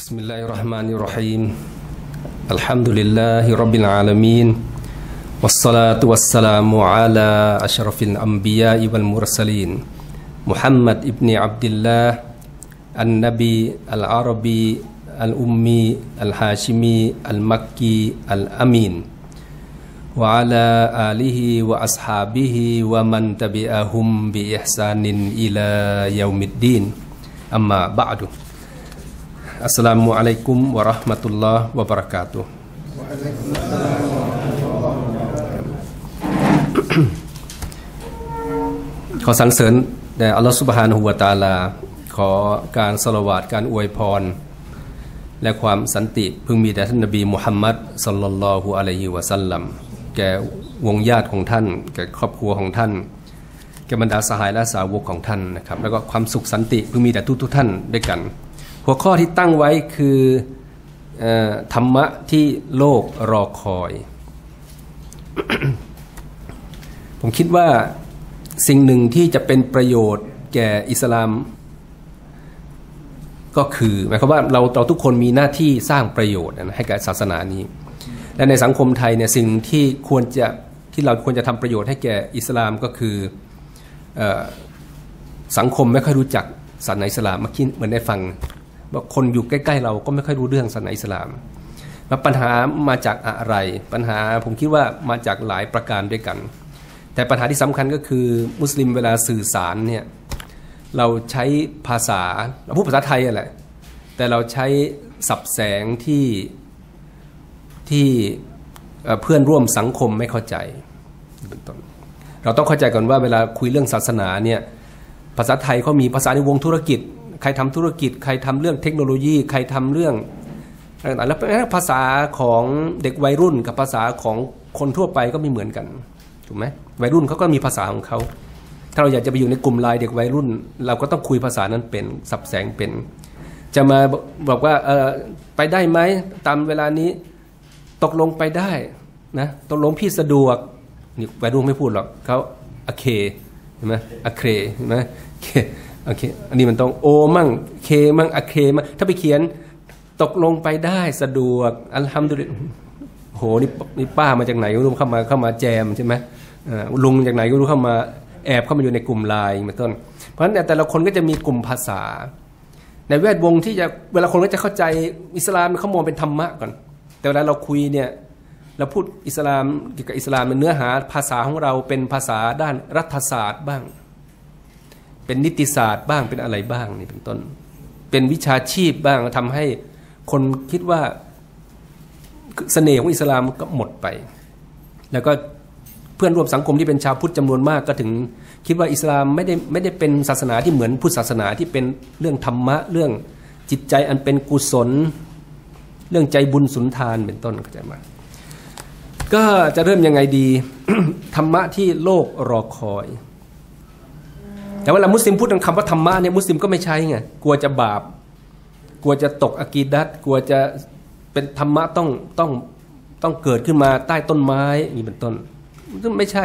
بسم الله الرحمن الرحيم الحمد لله رب العالمين والصلاة والسلام على أشرف الأنبياء والمرسلين محمد ابن عبد الله النبي العربي الأمي الهاشمي المكي الأمين وعلى آله وأصحابه ومن تبعهم بإحسان إلى يوم الدين أما بعد Assalamualaikum warahmatullahi wabarakatuh. Waalaikumsalam warahmatullahi wabarakatuh. ขอสรรเสริญแด่อัลลอฮฺซุบฮานะฮูวะตะอาลาขอการศอลาวาตการอวยพรและความสันติพึงมีแด่ท่านนบีมุฮัมมัดศ็อลลัลลอฮุอะลัยฮิวะซัลลัมแก่วงญาติของท่านแก่ครอบครัวของท่านแก่บรรดาสหายและสาวกของท่านนะครับแล้วก็ความสุขสันติพึงมีแด่ทุกท่านด้วยกันหัวข้อที่ตั้งไว้คือธรรมะที่โลกรอคอย ผมคิดว่าสิ่งหนึ่งที่จะเป็นประโยชน์แก่อิสลามก็คือหมายความว่าเราทุกคนมีหน้าที่สร้างประโยชน์ให้กับศาสนานี้และในสังคมไทยเนี่ยสิ่งที่เราควรจะทำประโยชน์ให้แก่อิสลามก็คือสังคมไม่ค่อยรู้จักศาสนาอิสลามเมื่อกี้เหมือนได้ฟังว่าคนอยู่ใกล้ๆเราก็ไม่ค่อยรู้เรื่องศาสนาอิสลามแล้วปัญหามาจากอะไรปัญหาผมคิดว่ามาจากหลายประการด้วยกันแต่ปัญหาที่สำคัญก็คือมุสลิมเวลาสื่อสารเนี่ยเราใช้ภาษาเราพูดภาษาไทยอะไรแต่เราใช้สับแสงที่เพื่อนร่วมสังคมไม่เข้าใจเป็นต้นเราต้องเข้าใจก่อนว่าเวลาคุยเรื่องศาสนาเนี่ยภาษาไทยเขามีภาษาในวงธุรกิจใครทำธุรกิจใครทำเรื่องเทคโนโลยีใครทำเรื่องต่างๆแล้วภาษาของเด็กวัยรุ่นกับภาษาของคนทั่วไปก็ไม่เหมือนกันถูกไหมวัยรุ่นเขาก็มีภาษาของเขาถ้าเราอยากจะไปอยู่ในกลุ่มไลน์เด็กวัยรุ่นเราก็ต้องคุยภาษานั้นเป็นสับแสงเป็นจะมาบอกว่าไปได้ไหมตามเวลานี้ตกลงไปได้นะตกลงพี่สะดวกนี่วัยรุ่นไม่พูดหรอกเขาโอเคเห็นไหมอะเคเห็นไหมโอเคอันนี้มันต้องโอมั่งเคมั่งอะเคมั่งถ้าไปเขียนตกลงไปได้สะดวกอัลฮัมดุลิลลาห์โหนี่ป้ามาจากไหนก็รู้เข้ามาแจมใช่ไหมลุงจากไหนก็รู้เข้ามาแอบเข้ามาอยู่ในกลุ่มไลน์เป็นต้นเพราะฉะนั้นแต่ละคนก็จะมีกลุ่มภาษาในแวดวงที่จะเวลาคนก็จะเข้าใจอิสลามเขามองเป็นธรรมะก่อนแต่เวลาเราคุยเนี่ยเราพูดอิสลามเกี่ยวกับอิสลามเป็นเนื้อหาภาษาของเราเป็นภาษาด้านรัฐศาสตร์บ้างเป็นนิติศาสตร์บ้างเป็นอะไรบ้างนี่เป็นต้นเป็นวิชาชีพบ้างทำให้คนคิดว่าเสน่ห์ของอิสลามก็หมดไปแล้วก็เพื่อนร่วมสังคมที่เป็นชาวพุทธจำนวนมากก็ถึงคิดว่าอิสลามไม่ได้เป็นศาสนาที่เหมือนพุทธศาสนาที่เป็นเรื่องธรรมะเรื่องจิตใจอันเป็นกุศลเรื่องใจบุญสุนทานเป็นต้นเข้าใจไหมก็จะเริ่มยังไงดี ธรรมะที่โลกรอคอยแต่เวลามุสลิมพูดคำว่าธรรมะเนี่ยมุสลิมก็ไม่ใช่ไงกลัวจะบาปกลัวจะตกอะกีดัตกลัวจะเป็นธรรมะต้องเกิดขึ้นมาใต้ต้นไม้นี่เป็นต้นไม่ใช่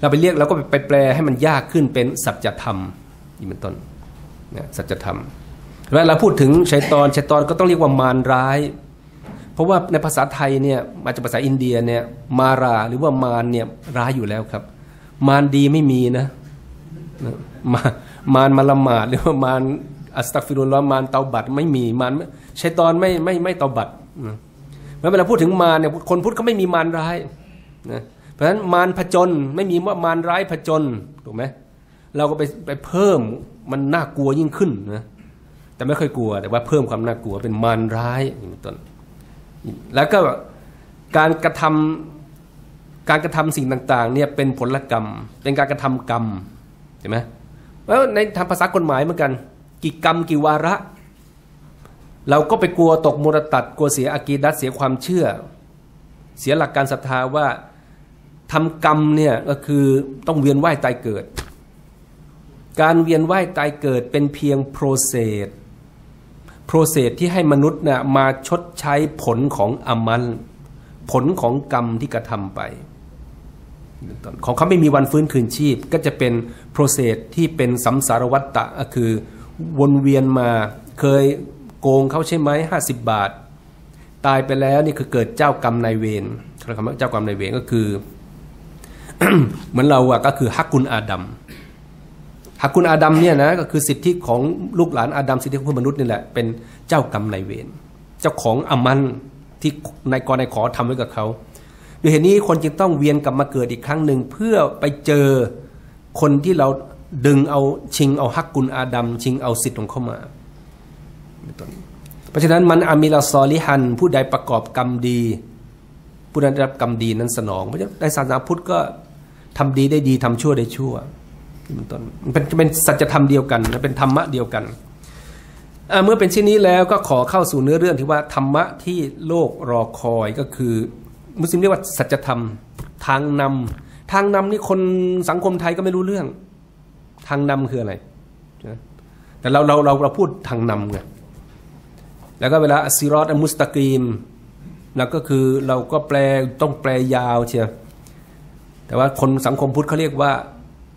เราไปเรียกเราก็ไปแปลให้มันยากขึ้นเป็นสัจธรรมนี่เป็นต้นนะสัจธรรมเวลาพูดถึงชัยฏอนก็ต้องเรียกว่ามารร้ายเพราะว่าในภาษาไทยเนี่ยมาจากภาษาอินเดียเนี่ยมาราหรือว่ามารเนี่ยร้ายอยู่แล้วครับมารดีไม่มีนะมารละหมาดหรือว่ามารอัสตัฆฟิรุลลอฮ์มารเตาบัตไม่มีมารชัยฏอนไม่เตาบัตนะเวลาพูดถึงมารเนี่ยคนพุทธก็ไม่มีมารร้ายนะเพราะฉะนั้นมารผจญไม่มีว่ามารร้ายผจญถูกไหมเราก็ไปเพิ่มมันน่ากลัวยิ่งขึ้นนะแต่ไม่ค่อยกลัวแต่ว่าเพิ่มความน่ากลัวเป็นมารร้ายอย่างต้นแล้วก็การกระทำสิ่งต่างๆเนี่ยเป็นผลกรรมเป็นการกระทำกรรมเห็นไหมแล้วในทางภาษากฎหมายเหมือนกันกี่กรรมกี่วาระเราก็ไปกลัวตกมุรตัดกลัวเสียอะกีดัตเสียความเชื่อเสียหลักการศรัทธาว่าทำกรรมเนี่ยก็คือต้องเวียนว่ายตายเกิดการเวียนว่ายตายเกิดเป็นเพียงโปรเซสที่ให้มนุษย์นะมาชดใช้ผลของอามัลผลของกรรมที่กระทำไปของเขาไม่มีวันฟื้นคืนชีพก็จะเป็นโปรเซสที่เป็นสัมสารวัฏฏะคือวนเวียนมาเคย โกงเขาใช่ไหม50 บาทตายไปแล้วนี่คือเกิดเจ้ากรรมนายเวรคำว่าเจ้ากรรมนายเวรก็คือ เหมือนเราอะก็คือฮักกุลอาดัมเนี่ยนะก็คือสิทธิของลูกหลานอาดัมสิทธิของพวกมนุษย์นี่แหละเป็นเจ้ากรรมนายเวรเจ้าของอามันที่นายกรนายขอทำไว้กับเขาด้วยเหตุนี้คนจึงต้องเวียนกลับมาเกิดอีกครั้งหนึ่งเพื่อไปเจอคนที่เราดึงเอาชิงเอาฮักกุลอาดัมชิงเอาสิทธิ์ของเขามาเพราะฉะนั้นมันอามิลาซอลิฮันผู้ใดประกอบกรรมดีผู้นั้นได้รับกรรมดีนั้นสนองเพราะฉะนั้นในศาสนาพุทธก็ทำดีได้ดีทำชั่วได้ชั่วเป็นต้นเป็นสัจธรรมเดียวกันเป็นธรรมะเดียวกันเมื่อเป็นเช่นนี้แล้วก็ขอเข้าสู่เนื้อเรื่องที่ว่าธรรมะที่โลกรอคอยก็คือมุสลิมเรียกว่าสัจธรรมทางนำนี่คนสังคมไทยก็ไม่รู้เรื่องทางนำคืออะไรแต่เราพูดทางนำไงแล้วก็เวลาอัสซิรอตอัลมุสตะกีมแล้วก็คือเราก็แปลต้องแปลยาวเชียวแต่ว่าคนสังคมพุทธเขาเรียกว่า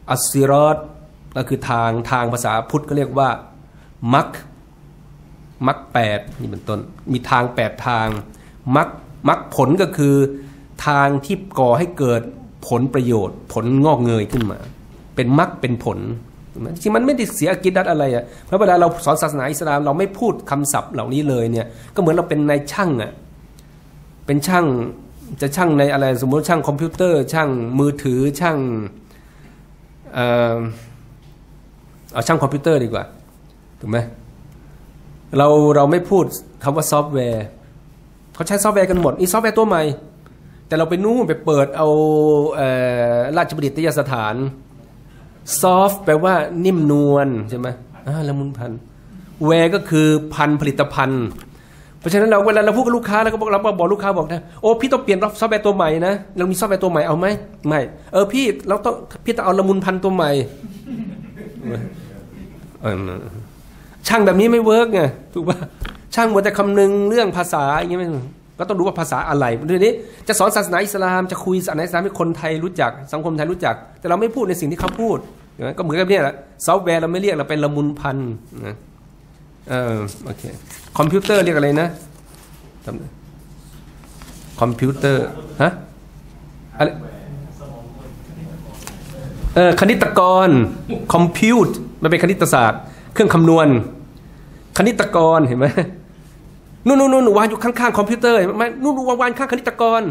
อัสซิรอตก็คือทางภาษาพุทธเขาเรียกว่ามัก8นี่เป็นต้นมีทาง8ทางมักผลก็คือทางที่ก่อให้เกิดผลประโยชน์ผลงอกเงยขึ้นมาเป็นมักเป็นผลจริงมันไม่ได้เสียอากิดะห์อะไรอ่ะเพราะเวลาเราสอนศาสนาอิสลามเราไม่พูดคำศัพท์เหล่านี้เลยเนี่ยก็เหมือนเราเป็นนายช่างอ่ะเป็นช่างจะช่างในอะไรสมมติช่างคอมพิวเตอร์ช่างมือถือช่างเอาช่างคอมพิวเตอร์ดีกว่าถูกไหมเราไม่พูดคำว่าซอฟต์แวร์เขาใช้ซอฟต์แวร์กันหมดอีซอฟต์แวร์ตัวใหม่แต่เราไปนู่นไปเปิดเอาราชบัณฑิตยสถานซอฟแปลว่านิ่มนวลใช่ไหมละมุนพันแวร์ก็คือพันผลิตภัณฑ์เพราะฉะนั้นเราเวลาเราพูดกับลูกค้าแล้วก็เราบอกลูกค้าบอกนะโอ้พี่ต้องเปลี่ยนซอฟต์แวร์ตัวใหม่นะเรามีซอฟต์แวร์ตัวใหม่เอาไหมไม่พี่เราต้องเอาละมุนพันตัวใหม่ช่างแบบนี้ไม่เวิร์กไงถูกป่ะช่างมัวแต่คำนึงเรื่องภาษาอย่างเงี้ยไม่ก็ต้องรู้ว่าภาษาอะไรทีนี้จะสอนศาสนาอิสลามจะคุยศาสนาอิสลามให้คนไทยรู้จักสังคมไทยรู้จักแต่เราไม่พูดในสิ่งที่เขาพูดก็เหมือนกับเนี่ยแหละซอฟต์แวร์เราไม่เรียกเราเป็นละมุนพันนะโอเคคอมพิวเตอร์เรียกอะไรนะคอมพิวเตอร์ฮะอะไรคณิตกรคอมพิวต์มันเป็นคณิตศาสตร์เครื่องคำนวณคณิตกรเห็นไหมนู่นวางอยู่ข้างๆคอมพิวเตอร์ไม่นู่นวางข้างคณิตกร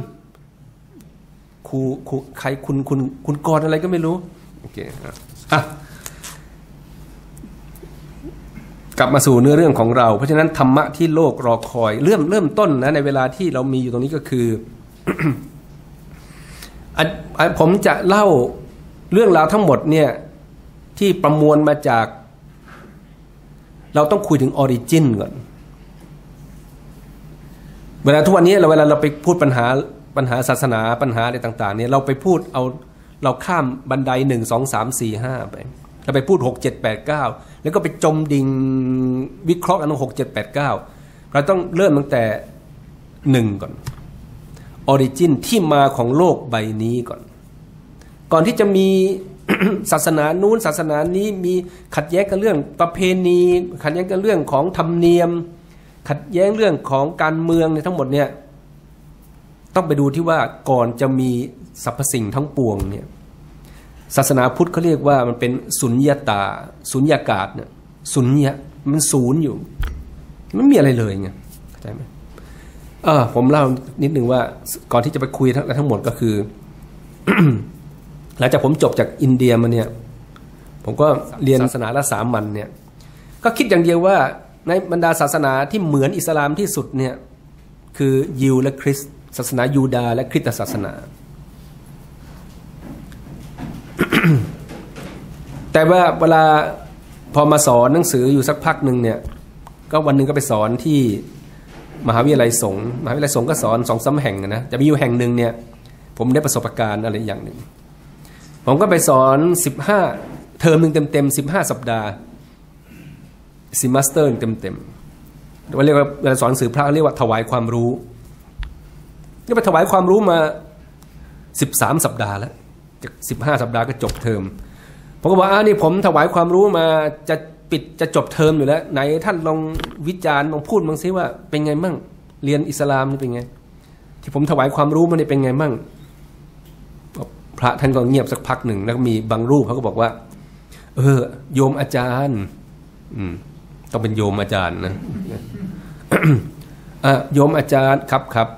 ครูใครคุณกรอะไรก็ไม่รู้โอเคอ่ะกลับมาสู่เนื้อเรื่องของเราเพราะฉะนั้นธรรมะที่โลกรอคอยเริ่มต้นนะในเวลาที่เรามีอยู่ตรงนี้ก็คือ ผมจะเล่าเรื่องราวทั้งหมดเนี่ยที่ประมวลมาจากเราต้องคุยถึงออริจินก่อนเวลาทุกวันนี้เวลาเราไปพูดปัญหาศาสนาปัญหาอะไรต่างๆเนี่ยเราไปพูดเอาเราข้ามบันได1 2 3 4 5ไปเราไปพูด6 7 8 9แล้วก็ไปจมดิ่งวิเคราะห์กัน6 7 8 9เราต้องเริ่มตั้งแต่1ก่อนออริจินที่มาของโลกใบนี้ก่อนที่จะมี ศาสนานู้นศาสนานี้มีขัดแย้งกันเรื่องประเพณีขัดแย้งกันเรื่องของธรรมเนียมขัดแย้งเรื่องของการเมืองในทั้งหมดเนี่ยต้องไปดูที่ว่าก่อนจะมีสรรพสิ่งทั้งปวงเนี่ยศาสนาพุทธเขาเรียกว่ามันเป็นสุญญตาสุญญากาศเนี่ยสุญญะมันศูนย์อยู่มันมีอะไรเลยไงเข้าใจไหมผมเล่านิดนึงว่าก่อนที่จะไปคุยทั้งหมดก็คือ หลังจากผมจบจากอินเดียมาเนี่ยผมก็เรียนศาสนาละสามัญเนี่ยก็คิดอย่างเดียวว่าในบรรดาศาสนาที่เหมือนอิสลามที่สุดเนี่ยคือยิวและคริสต์ศาสนายูดาและคริสตศาสนา แต่ว่าเวลาพอมาสอนหนังสืออยู่สักพักหนึ่งเนี่ยก็วันหนึ่งก็ไปสอนที่มหาวิทยาลัยสงฆ์ก็สอน2-3 แห่งนะแต่มีอยู่แห่งหนึ่งเนี่ยผมได้ประสบการณ์อะไรอย่างหนึ่งผมก็ไปสอน15เทอมหนึ่งเต็มๆ15 สัปดาห์ซิมัสเตอร์เต็มๆว่าเรียกว่าเวลาสอนสื่อพระเรียกว่าถวายความรู้นี่ไปถวายความรู้มา13 สัปดาห์แล้วจาก15 สัปดาห์ก็จบเทอมผมก็บอกนี่ผมถวายความรู้มาจะ ปิดจะจบเทอมอยู่แล้วไหนท่านลองวิจารณ์ลองพูดบ้างซิว่าเป็นไงมั่งเรียนอิสลามนี่เป็นไงที่ผมถวายความรู้มันเป็นไงมั่งพระท่านก็เงียบสักพักหนึ่งแล้วมีบางรูปเขาก็บอกว่าโยมอาจารย์ต้องเป็นโยมอาจารย์นะ โยมอาจารย์ครับครับ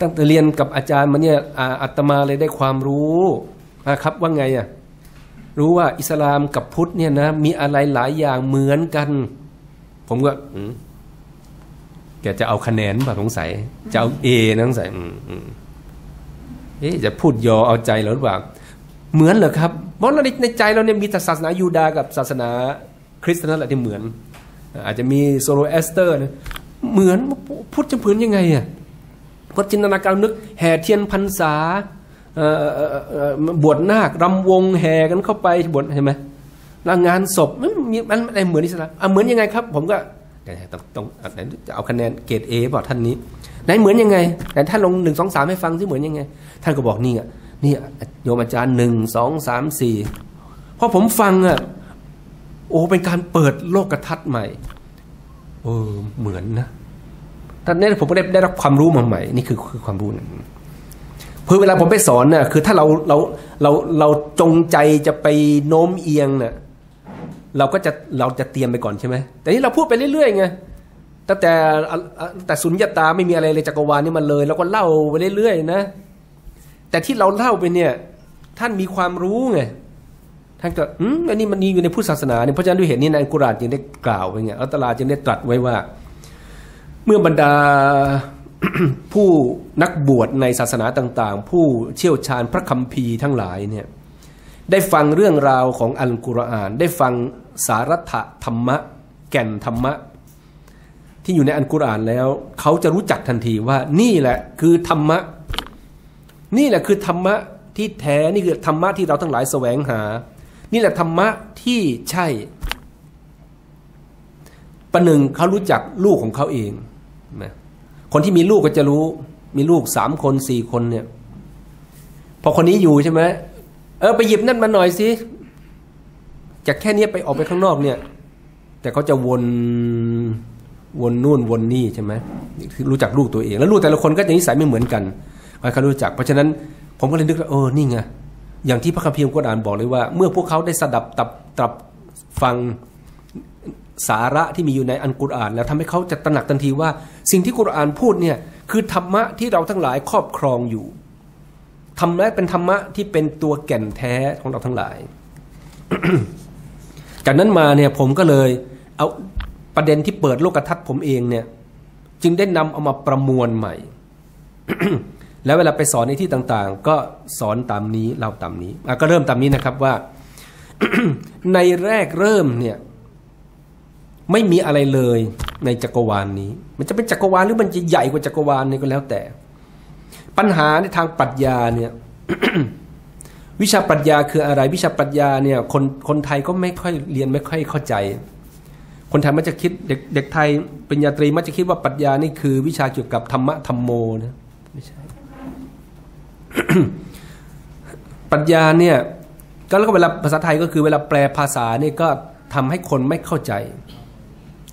ตั้งแต่เรียนกับอาจารย์มาเนี่ยอาตมาเลยได้ความรู้ครับว่าไงอ่ะรู้ว่าอิสลามกับพุทธเนี่ยนะมีอะไรหลายอย่างเหมือนกันผมก็แกจะเอาคะแนนป่ะสงสัยจะเอาเอนะสงสัยจะพูดยอเอาใจเราหรือเปล่าเหมือนเหรอครับเพราะในใจเราเนี่ยมีศาสนายูดาห์กับศาสนาคริสต์นั่นแหละที่เหมือนอาจจะมีโซโลแอสเตอร์นะเหมือนพุทธจะเหมือนยังไงอ่ะพอจินตนาการนึกแห่เทียนพรรษาบวชนาครำวงแห่กันเข้าไปบวชใช่ไหมแล้วงานศพมันอะไรเหมือนอิสลามเหมือนยังไงครับผมก็ต้องจะเอาคะแนนเกรดเอบอกท่านนี้ไหนเหมือนยังไงไหนท่านลง1 2 3ให้ฟังซิเหมือนยังไงท่านก็บอกนี่อ่ะนี่โยมอาจารย์1 2 3 4พอผมฟังอ่ะโอ้เป็นการเปิดโลกทัศน์ใหม่เหมือนนะตอนนี้ผมก็ได้รับความรู้มาใหม่นี่คือความรู้นะเพื่อเวลาผมไปสอนน่ะคือถ้าเราจงใจจะไปโน้มเอียงน่ะเราจะเตรียมไปก่อนใช่ไหมแต่นี่เราพูดไปเรื่อยๆไงแต่สุญญตาไม่มีอะไรเลยจักรวาลนี่มันเลยแล้วก็เล่าไปเรื่อยๆนะแต่ที่เราเล่าไปเนี่ยท่านมีความรู้ไงท่านก็อันนี้มันมีอยู่ในพุทธศาสนาเนี่ยเพราะฉะนั้นด้วยเหตุนี้ในอัลกุรอานจึงได้กล่าวไว้ไงอัลตลาจึงได้ตรัสไว้ว่าเมื่อบรรดาผู้นักบวชในศาสนาต่างๆผู้เชี่ยวชาญพระคัมภีร์ทั้งหลายเนี่ยได้ฟังเรื่องราวของอัลกุรอานได้ฟังสาระธรรมะแก่นธรรมะที่อยู่ในอัลกุรอานแล้วเขาจะรู้จักทันทีว่านี่แหละคือธรรมะนี่แหละคือธรรมะที่แท้นี่คือธรรมะที่เราทั้งหลายแสวงหานี่แหละธรรมะที่ใช่ประหนึ่งเขารู้จักลูกของเขาเองนะคนที่มีลูกก็จะรู้มีลูก3 คน 4 คนเนี่ยพอคนนี้อยู่ใช่ไหมไปหยิบนั่นมาหน่อยสิจากแค่นี้ไปออกไปข้างนอกเนี่ยแต่เขาจะวนนู่นวนนี่ใช่ไหมรู้จักลูกตัวเองแล้วลูกแต่ละคนก็จะนิสัยไม่เหมือนกันเขารู้จักเพราะฉะนั้นผมก็เลยนึกว่านี่ไงอย่างที่พระคัมภีร์กุรอานบอกเลยว่าเมื่อพวกเขาได้สดับตับฟังสาระที่มีอยู่ในอัลกุรอานแล้วทำให้เขาจะตระหนักทันทีว่าสิ่งที่กุรอานพูดเนี่ยคือธรรมะที่เราทั้งหลายครอบครองอยู่ธรรมะเป็นธรรมะที่เป็นตัวแก่นแท้ของเราทั้งหลาย จากนั้นมาเนี่ยผมก็เลยเอาประเด็นที่เปิดโลกทัศน์ผมเองเนี่ยจึงได้นำเอามาประมวลใหม่ แล้วเวลาไปสอนในที่ต่างๆก็สอนตามนี้เราตามนี้ก็เริ่มตามนี้นะครับว่า ในแรกเริ่มเนี่ยไม่มีอะไรเลยในจักรวาล นี้มันจะเป็นจักรวาลหรือมันจะใหญ่กว่าจักรวาล นี้ก็แล้วแต่ปัญหาในทางปรัชญาเนี่ย วิชาปรัชญาคืออะไรวิชาปรัชญาเนี่ยคนไทยก็ไม่ค่อยเรียนไม่ค่อยเข้าใจคนไทยมักจะคิดเด็กไทยปริญญาตรีมักจะคิดว่าปรัชญานี่คือวิชาเกี่ยวกับธรรมะธรรมโมนะไม่ใช่ ปรัชญาเนี่ยก็แล้วก็เวลาภาษาไทยก็คือเวลาแปลภาษานี่ก็ทำให้คนไม่เข้าใจ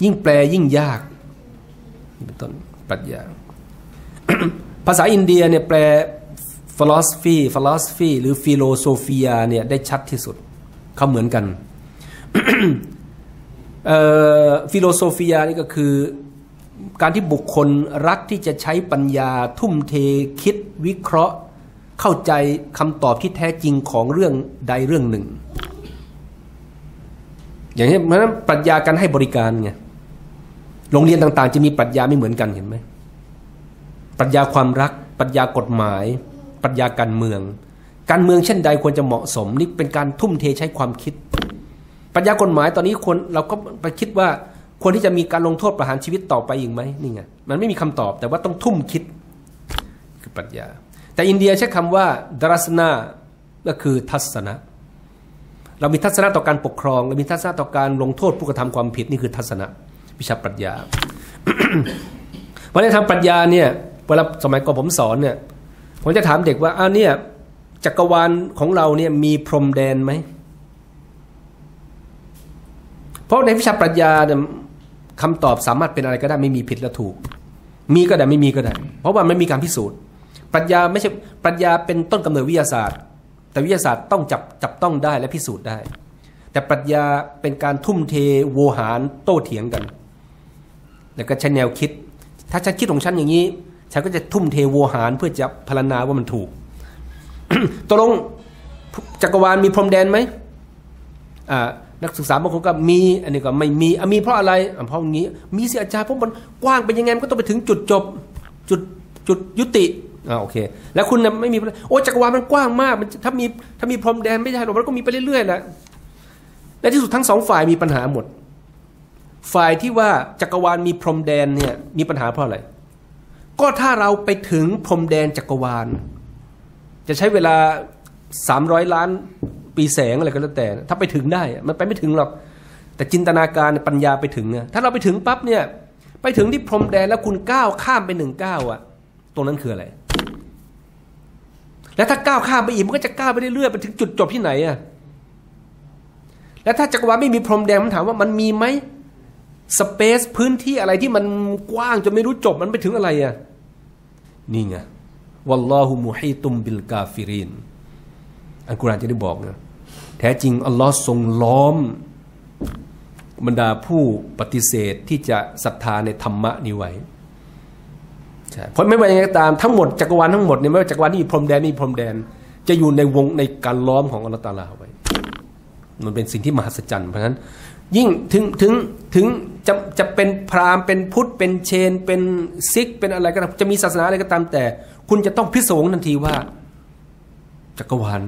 ยิ่งแปลยิ่งยากเป็นต้นปรัชญา ภาษาอินเดียเนี่ยแปล philosophy หรือ philosophia เนี่ยได้ชัดที่สุดเขาเหมือนกัน philosophia นี่ก็คือการที่บุคคลรักที่จะใช้ปัญญาทุ่มเทคิดวิเคราะห์เข้าใจคำตอบที่แท้จริงของเรื่องใดเรื่องหนึ่งอย่างนี้เพราะฉะนั้นปรัชญาการให้บริการไงโรงเรียนต่างๆจะมีปรัชญาไม่เหมือนกันเห็นไหมปรัชญาความรักปรัชญากฎหมายปรัชญาการเมืองเช่นใดควรจะเหมาะสมนี่เป็นการทุ่มเทใช้ความคิดปรัชญากฎหมายตอนนี้คนเราก็ไปคิดว่าควรที่จะมีการลงโทษประหารชีวิตต่อไปอีกไหมนี่ไงมันไม่มีคำตอบแต่ว่าต้องทุ่มคิดคือปรัชญาแต่อินเดียใช้คำว่าดรัสนาก็คือทัศนะเรามีทัศนะต่อการปกครองเรามีทัศนะต่อการลงโทษผู้กระทำความผิดนี่คือทัศนะวิชาปรัชญา วันนี้ทางปรัชญาเนี่ยเวลาสมัยก่อนผมสอนเนี่ยผมจะถามเด็กว่าเนี่ยจักรวาลของเราเนี่ยมีพรมแดนไหม เพราะในวิชาปรัชญาเนี่ยคำตอบสามารถเป็นอะไรก็ได้ไม่มีผิดและถูกมีก็ได้ไม่มีก็ได้เพราะว่าไม่มีการพิสูจน์ปรัชญาไม่ใช่ปรัชญาเป็นต้นกำเนิดวิทยาศาสตร์แต่วิทยาศาสตร์ต้องจับต้องได้และพิสูจน์ได้แต่ปรัชญาเป็นการทุ่มเทโวหารโต้เถียงกันแล้วก็ใช้แนวคิดถ้าฉันคิดของฉันอย่างนี้ฉันก็จะทุ่มเทโวหารเพื่อจะพรรณนาว่ามันถูก ตกลงจักรวาลมีพรมแดนไหมนักศึกษาบางคนก็มีอันนี้ก็ไม่มีมีเพราะอะไรเพราะงี้มีเสียอาจารย์เพราะมันกว้างเป็นยังไงมันก็ต้องไปถึงจุดจบจุดยุติโอเคแล้วคุณนะไม่มีโอ้จักรวาลมันกว้างมากมันถ้ามีพรมแดนไม่ได้หรอกมันก็มีไปเรื่อยๆแหละในที่สุดทั้งสองฝ่ายมีปัญหาหมดฝ่ายที่ว่าจักรวาลมีพรมแดนเนี่ยมีปัญหาเพราะอะไรก็ถ้าเราไปถึงพรมแดนจักรวาลจะใช้เวลา300ล้านปีแสงอะไรก็แล้วแต่ถ้าไปถึงได้มันไปไม่ถึงหรอกแต่จินตนาการปัญญาไปถึงเนี่ยถ้าเราไปถึงปั๊บเนี่ยไปถึงที่พรมแดนแล้วคุณก้าวข้ามไป1ก้าวอะตรงนั้นคืออะไรแล้วถ้าก้าวข้ามไปอีกมันก็จะก้าวไปเรื่อยๆไปถึงจุดจบที่ไหนอะแล้วถ้าจักรวาลไม่มีพรมแดนมันถามว่ามันมีไหมสเปซพื้นที่อะไรที่มันกว้างจนไม่รู้จบมันไปถึงอะไรอะนี่ไงวัลลอฮุมุฮีตุมบิลกาฟิรินอัลกุรอานจะได้บอกนะแท้จริงอัลลอฮ์ทรงล้อมบรรดาผู้ปฏิเสธที่จะศรัทธาในธรรมะนี้ไว้เพราะไม่ว่าอย่างไรก็ตามทั้งหมดจักรวาลทั้งหมดเนี่ยไม่ว่าจักรวาลที่มีพรมแดนไม่มีพรมแดนจะอยู่ในวงในการล้อมของอัลลอฮ์ตะอาลาไว้มันเป็นสิ่งที่มหัศจรรย์เพราะฉะนั้นยิ่งถึงจะเป็นพราหมณ์เป็นพุทธเป็นเชนเป็นซิกเป็นอะไรก็ตามจะมีศาสนาอะไรก็ตามแต่คุณจะต้องพิสูจน์ทันทีว่าจักรวาล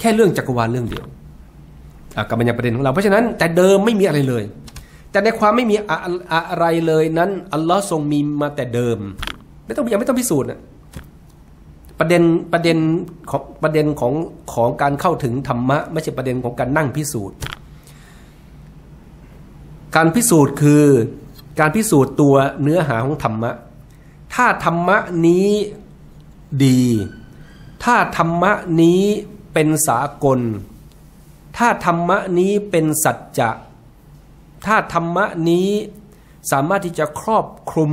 แค่เรื่องจักรวาลเรื่องเดียวกับบรรยายประเด็นของเราเพราะฉะนั้นแต่เดิมไม่มีอะไรเลยแต่ในความไม่มีอะไรเลยนั้นอัลลอฮ์ทรงมีมาแต่เดิมไม่ต้องพิสูจน์ประเด็นของการเข้าถึงธรรมะไม่ใช่ประเด็นของการนั่งพิสูจน์การพิสูจน์คือการพิสูจน์ตัวเนื้อหาของธรรมะถ้าธรรมะนี้ดีถ้าธรรมะนี้เป็นสากลถ้าธรรมะนี้เป็นสัจจะถ้าธรรมะนี้สามารถที่จะครอบคลุม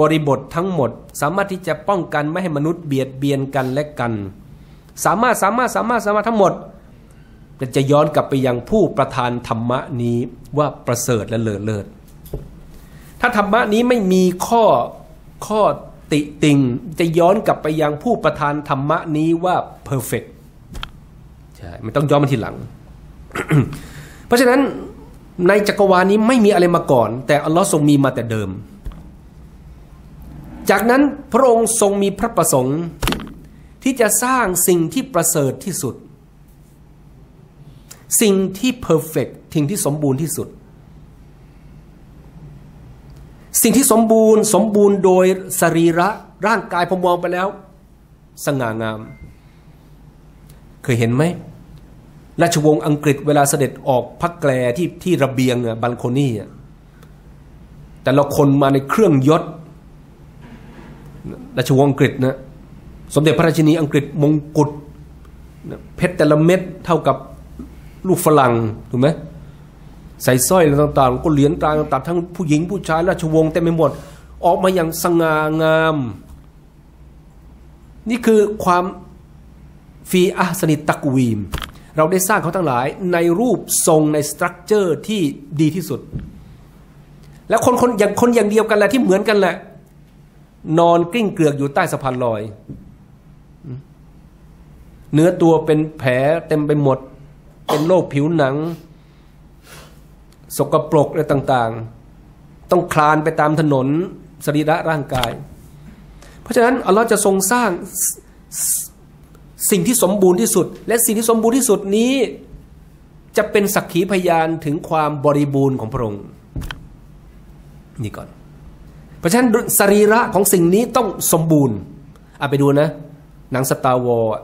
บริบททั้งหมดสามารถที่จะป้องกันไม่ให้มนุษย์เบียดเบียนกันและกันสามารถทั้งหมดจะย้อนกลับไปยังผู้ประทานธรรมะนี้ว่าประเสริฐและเลอเลิศถ้าธรรมะนี้ไม่มีข้อติติงจะย้อนกลับไปยังผู้ประทานธรรมะนี้ว่าเพอร์เฟกต์ใช่ไม่ต้องย้อนมาทีหลัง เพราะฉะนั้นในจักรวาลนี้ไม่มีอะไรมาก่อนแต่อัลลอฮ์ทรงมีมาแต่เดิมจากนั้นพระองค์ทรงมีพระประสงค์ที่จะสร้างสิ่งที่ประเสริฐที่สุดสิ่งที่เพอร์เฟกต์สิ่งที่สมบูรณ์ที่สุดสิ่งที่สมบูรณ์โดยสรีระร่างกายผมมองไปแล้วสง่างามเคยเห็นไหมราชวงศ์อังกฤษเวลาเสด็จออกพระแกลที่ระเบียงบัลโคนี่แต่ละคนมาในเครื่องยศราชวงศ์อังกฤษนะสมเด็จพระราชินีอังกฤษมงกุฎเพชรแต่ละเม็ดเท่ากับลูกฝรั่งถูกไหมใส่สร้อยอะไรต่างๆก็เหรียญต่างๆทั้งผู้หญิงผู้ชายราชวงศ์เต็มไปหมดออกมาอย่างสง่างามนี่คือความฟีอัสนิตักวีมเราได้สร้างเขาทั้งหลายในรูปทรงในสตรัคเจอร์ที่ดีที่สุดแล้วคนอย่างเดียวกันแหละที่เหมือนกันแหละนอนกลิ้งเกลือกอยู่ใต้สะพานลอยเนื้อตัวเป็นแผลเต็มไปหมดเป็นโรคผิวหนังสกปรกอะไรต่างๆต้องคลานไปตามถนนสรีระร่างกายเพราะฉะนั้นอัลลอฮ์จะทรงสร้างสิ่งที่สมบูรณ์ที่สุดและสิ่งที่สมบูรณ์ที่สุดนี้จะเป็นสักขีพยานถึงความบริบูรณ์ของพระองค์นี่ก่อนเพราะฉะนั้นสรีระของสิ่งนี้ต้องสมบูรณ์ไปดูนะหนังสตาร์วอร์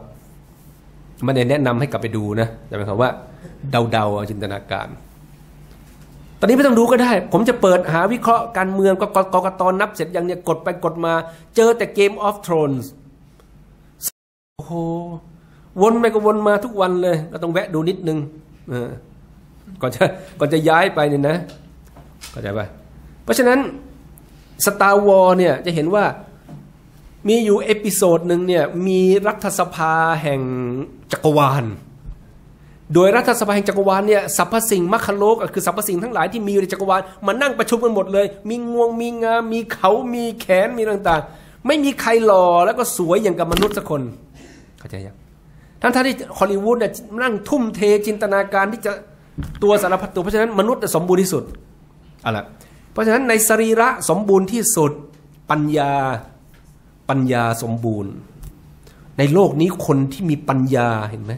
ไม่ได้แนะนำให้กลับไปดูนะแต่หมายความว่าเดาเอาจินตนาการตอนนี้ไม่ต้องดูก็ได้ผมจะเปิดหาวิเคราะห์การเมืองก็กกต.นับเสร็จยังเนี่ยกดไปกดมาเจอแต่ Game of Thrones โอ้โหวนไปก็วนมาทุกวันเลยก็ต้องแวะดูนิดนึง ก่อนจะย้ายไปเนี่ยนะเข้าใจป่ะเพราะฉะนั้นสตาร์วอร์เนี่ยจะเห็นว่ามีอยู่เอพิโซดหนึ่งเนี่ยมีรัฐสภาแห่งจักรวาลโดยรัฐสภาแห่งจักรวาลเนี่ยสรรพสิ่งมรรคโลกคือสรรพสิ่งทั้งหลายที่มีอยู่ในจักรวาลมานั่งประชุมกันหมดเลยมีงวงมีงามีเขามีแขนมีต่างๆไม่มีใครหล่อแล้วก็สวยอย่างกับมนุษย์สักคนเข้าใจยังทั้งที่ฮอลลีวูดเนี่ยนั่งทุ่มเทจินตนาการที่จะตัวสารพัดตัวเพราะฉะนั้นมนุษย์สมบูรณ์ที่สุดเอาล่ะเพราะฉะนั้นในสรีระสมบูรณ์ที่สุดปัญญาสมบูรณ์ในโลกนี้คนที่มีปัญญาเห็นไหม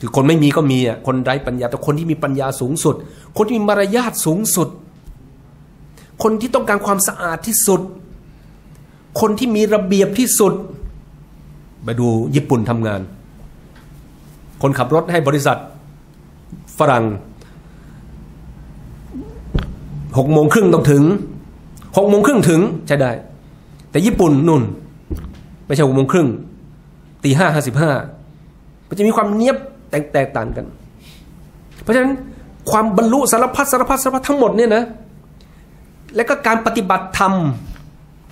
คือคนไม่มีก็มีอ่ะคนไร้ปัญญาแต่คนที่มีปัญญาสูงสุดคนที่มีมารยาทสูงสุดคนที่ต้องการความสะอาดที่สุดคนที่มีระเบียบที่สุดไปดูญี่ปุ่นทำงานคนขับรถให้บริษัทฝรั่ง6 โมงครึ่งต้องถึง6 โมงครึ่งถึงใช่ได้แต่ญี่ปุ่นนุ่นไม่ใช่6 โมงครึ่งตี 5:55มันจะมีความเนียบแตกต่างกันเพราะฉะนั้นความบรรลุสารพัดทั้งหมดเนี่ยนะและก็การปฏิบัติธรรม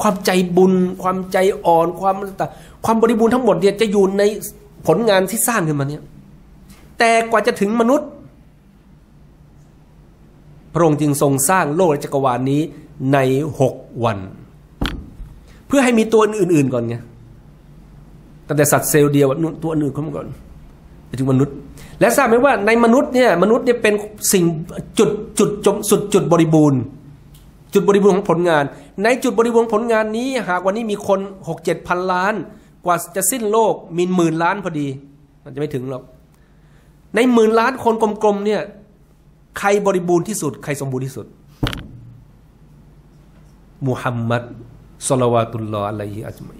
ความใจบุญความใจอ่อนความบริบูรณ์ทั้งหมดเนี่ยจะอยู่ในผลงานที่สร้างขึ้นมาเนี่ยแต่กว่าจะถึงมนุษย์พระองค์จึงทรงสร้างโลกและจักรวาลนี้ใน6 วันเพื่อให้มีตัวอื่นๆก่อนไงตั้งแต่สัตว์เซลล์เดียวตัวอื่นเขาก่อนไปถึงมนุษย์และทราบไหมว่าในมนุษย์เนี่ยเป็นสิ่งจุดบริบูรณ์จุดบริบูรณ์ของผลงานในจุดบริบูรณ์ผลงานนี้หากวันนี้มีคน 6-7 พันล้านกว่าจะสิ้นโลกมี10,000 ล้านพอดีมันจะไม่ถึงหรอกใน10,000 ล้านคนกลมๆเนี่ยใครบริบูรณ์ที่สุดใครสมบูรณ์ที่สุดมุฮัมมัดศ็อลลัลลอฮุอะลัยฮิวะซัลลัม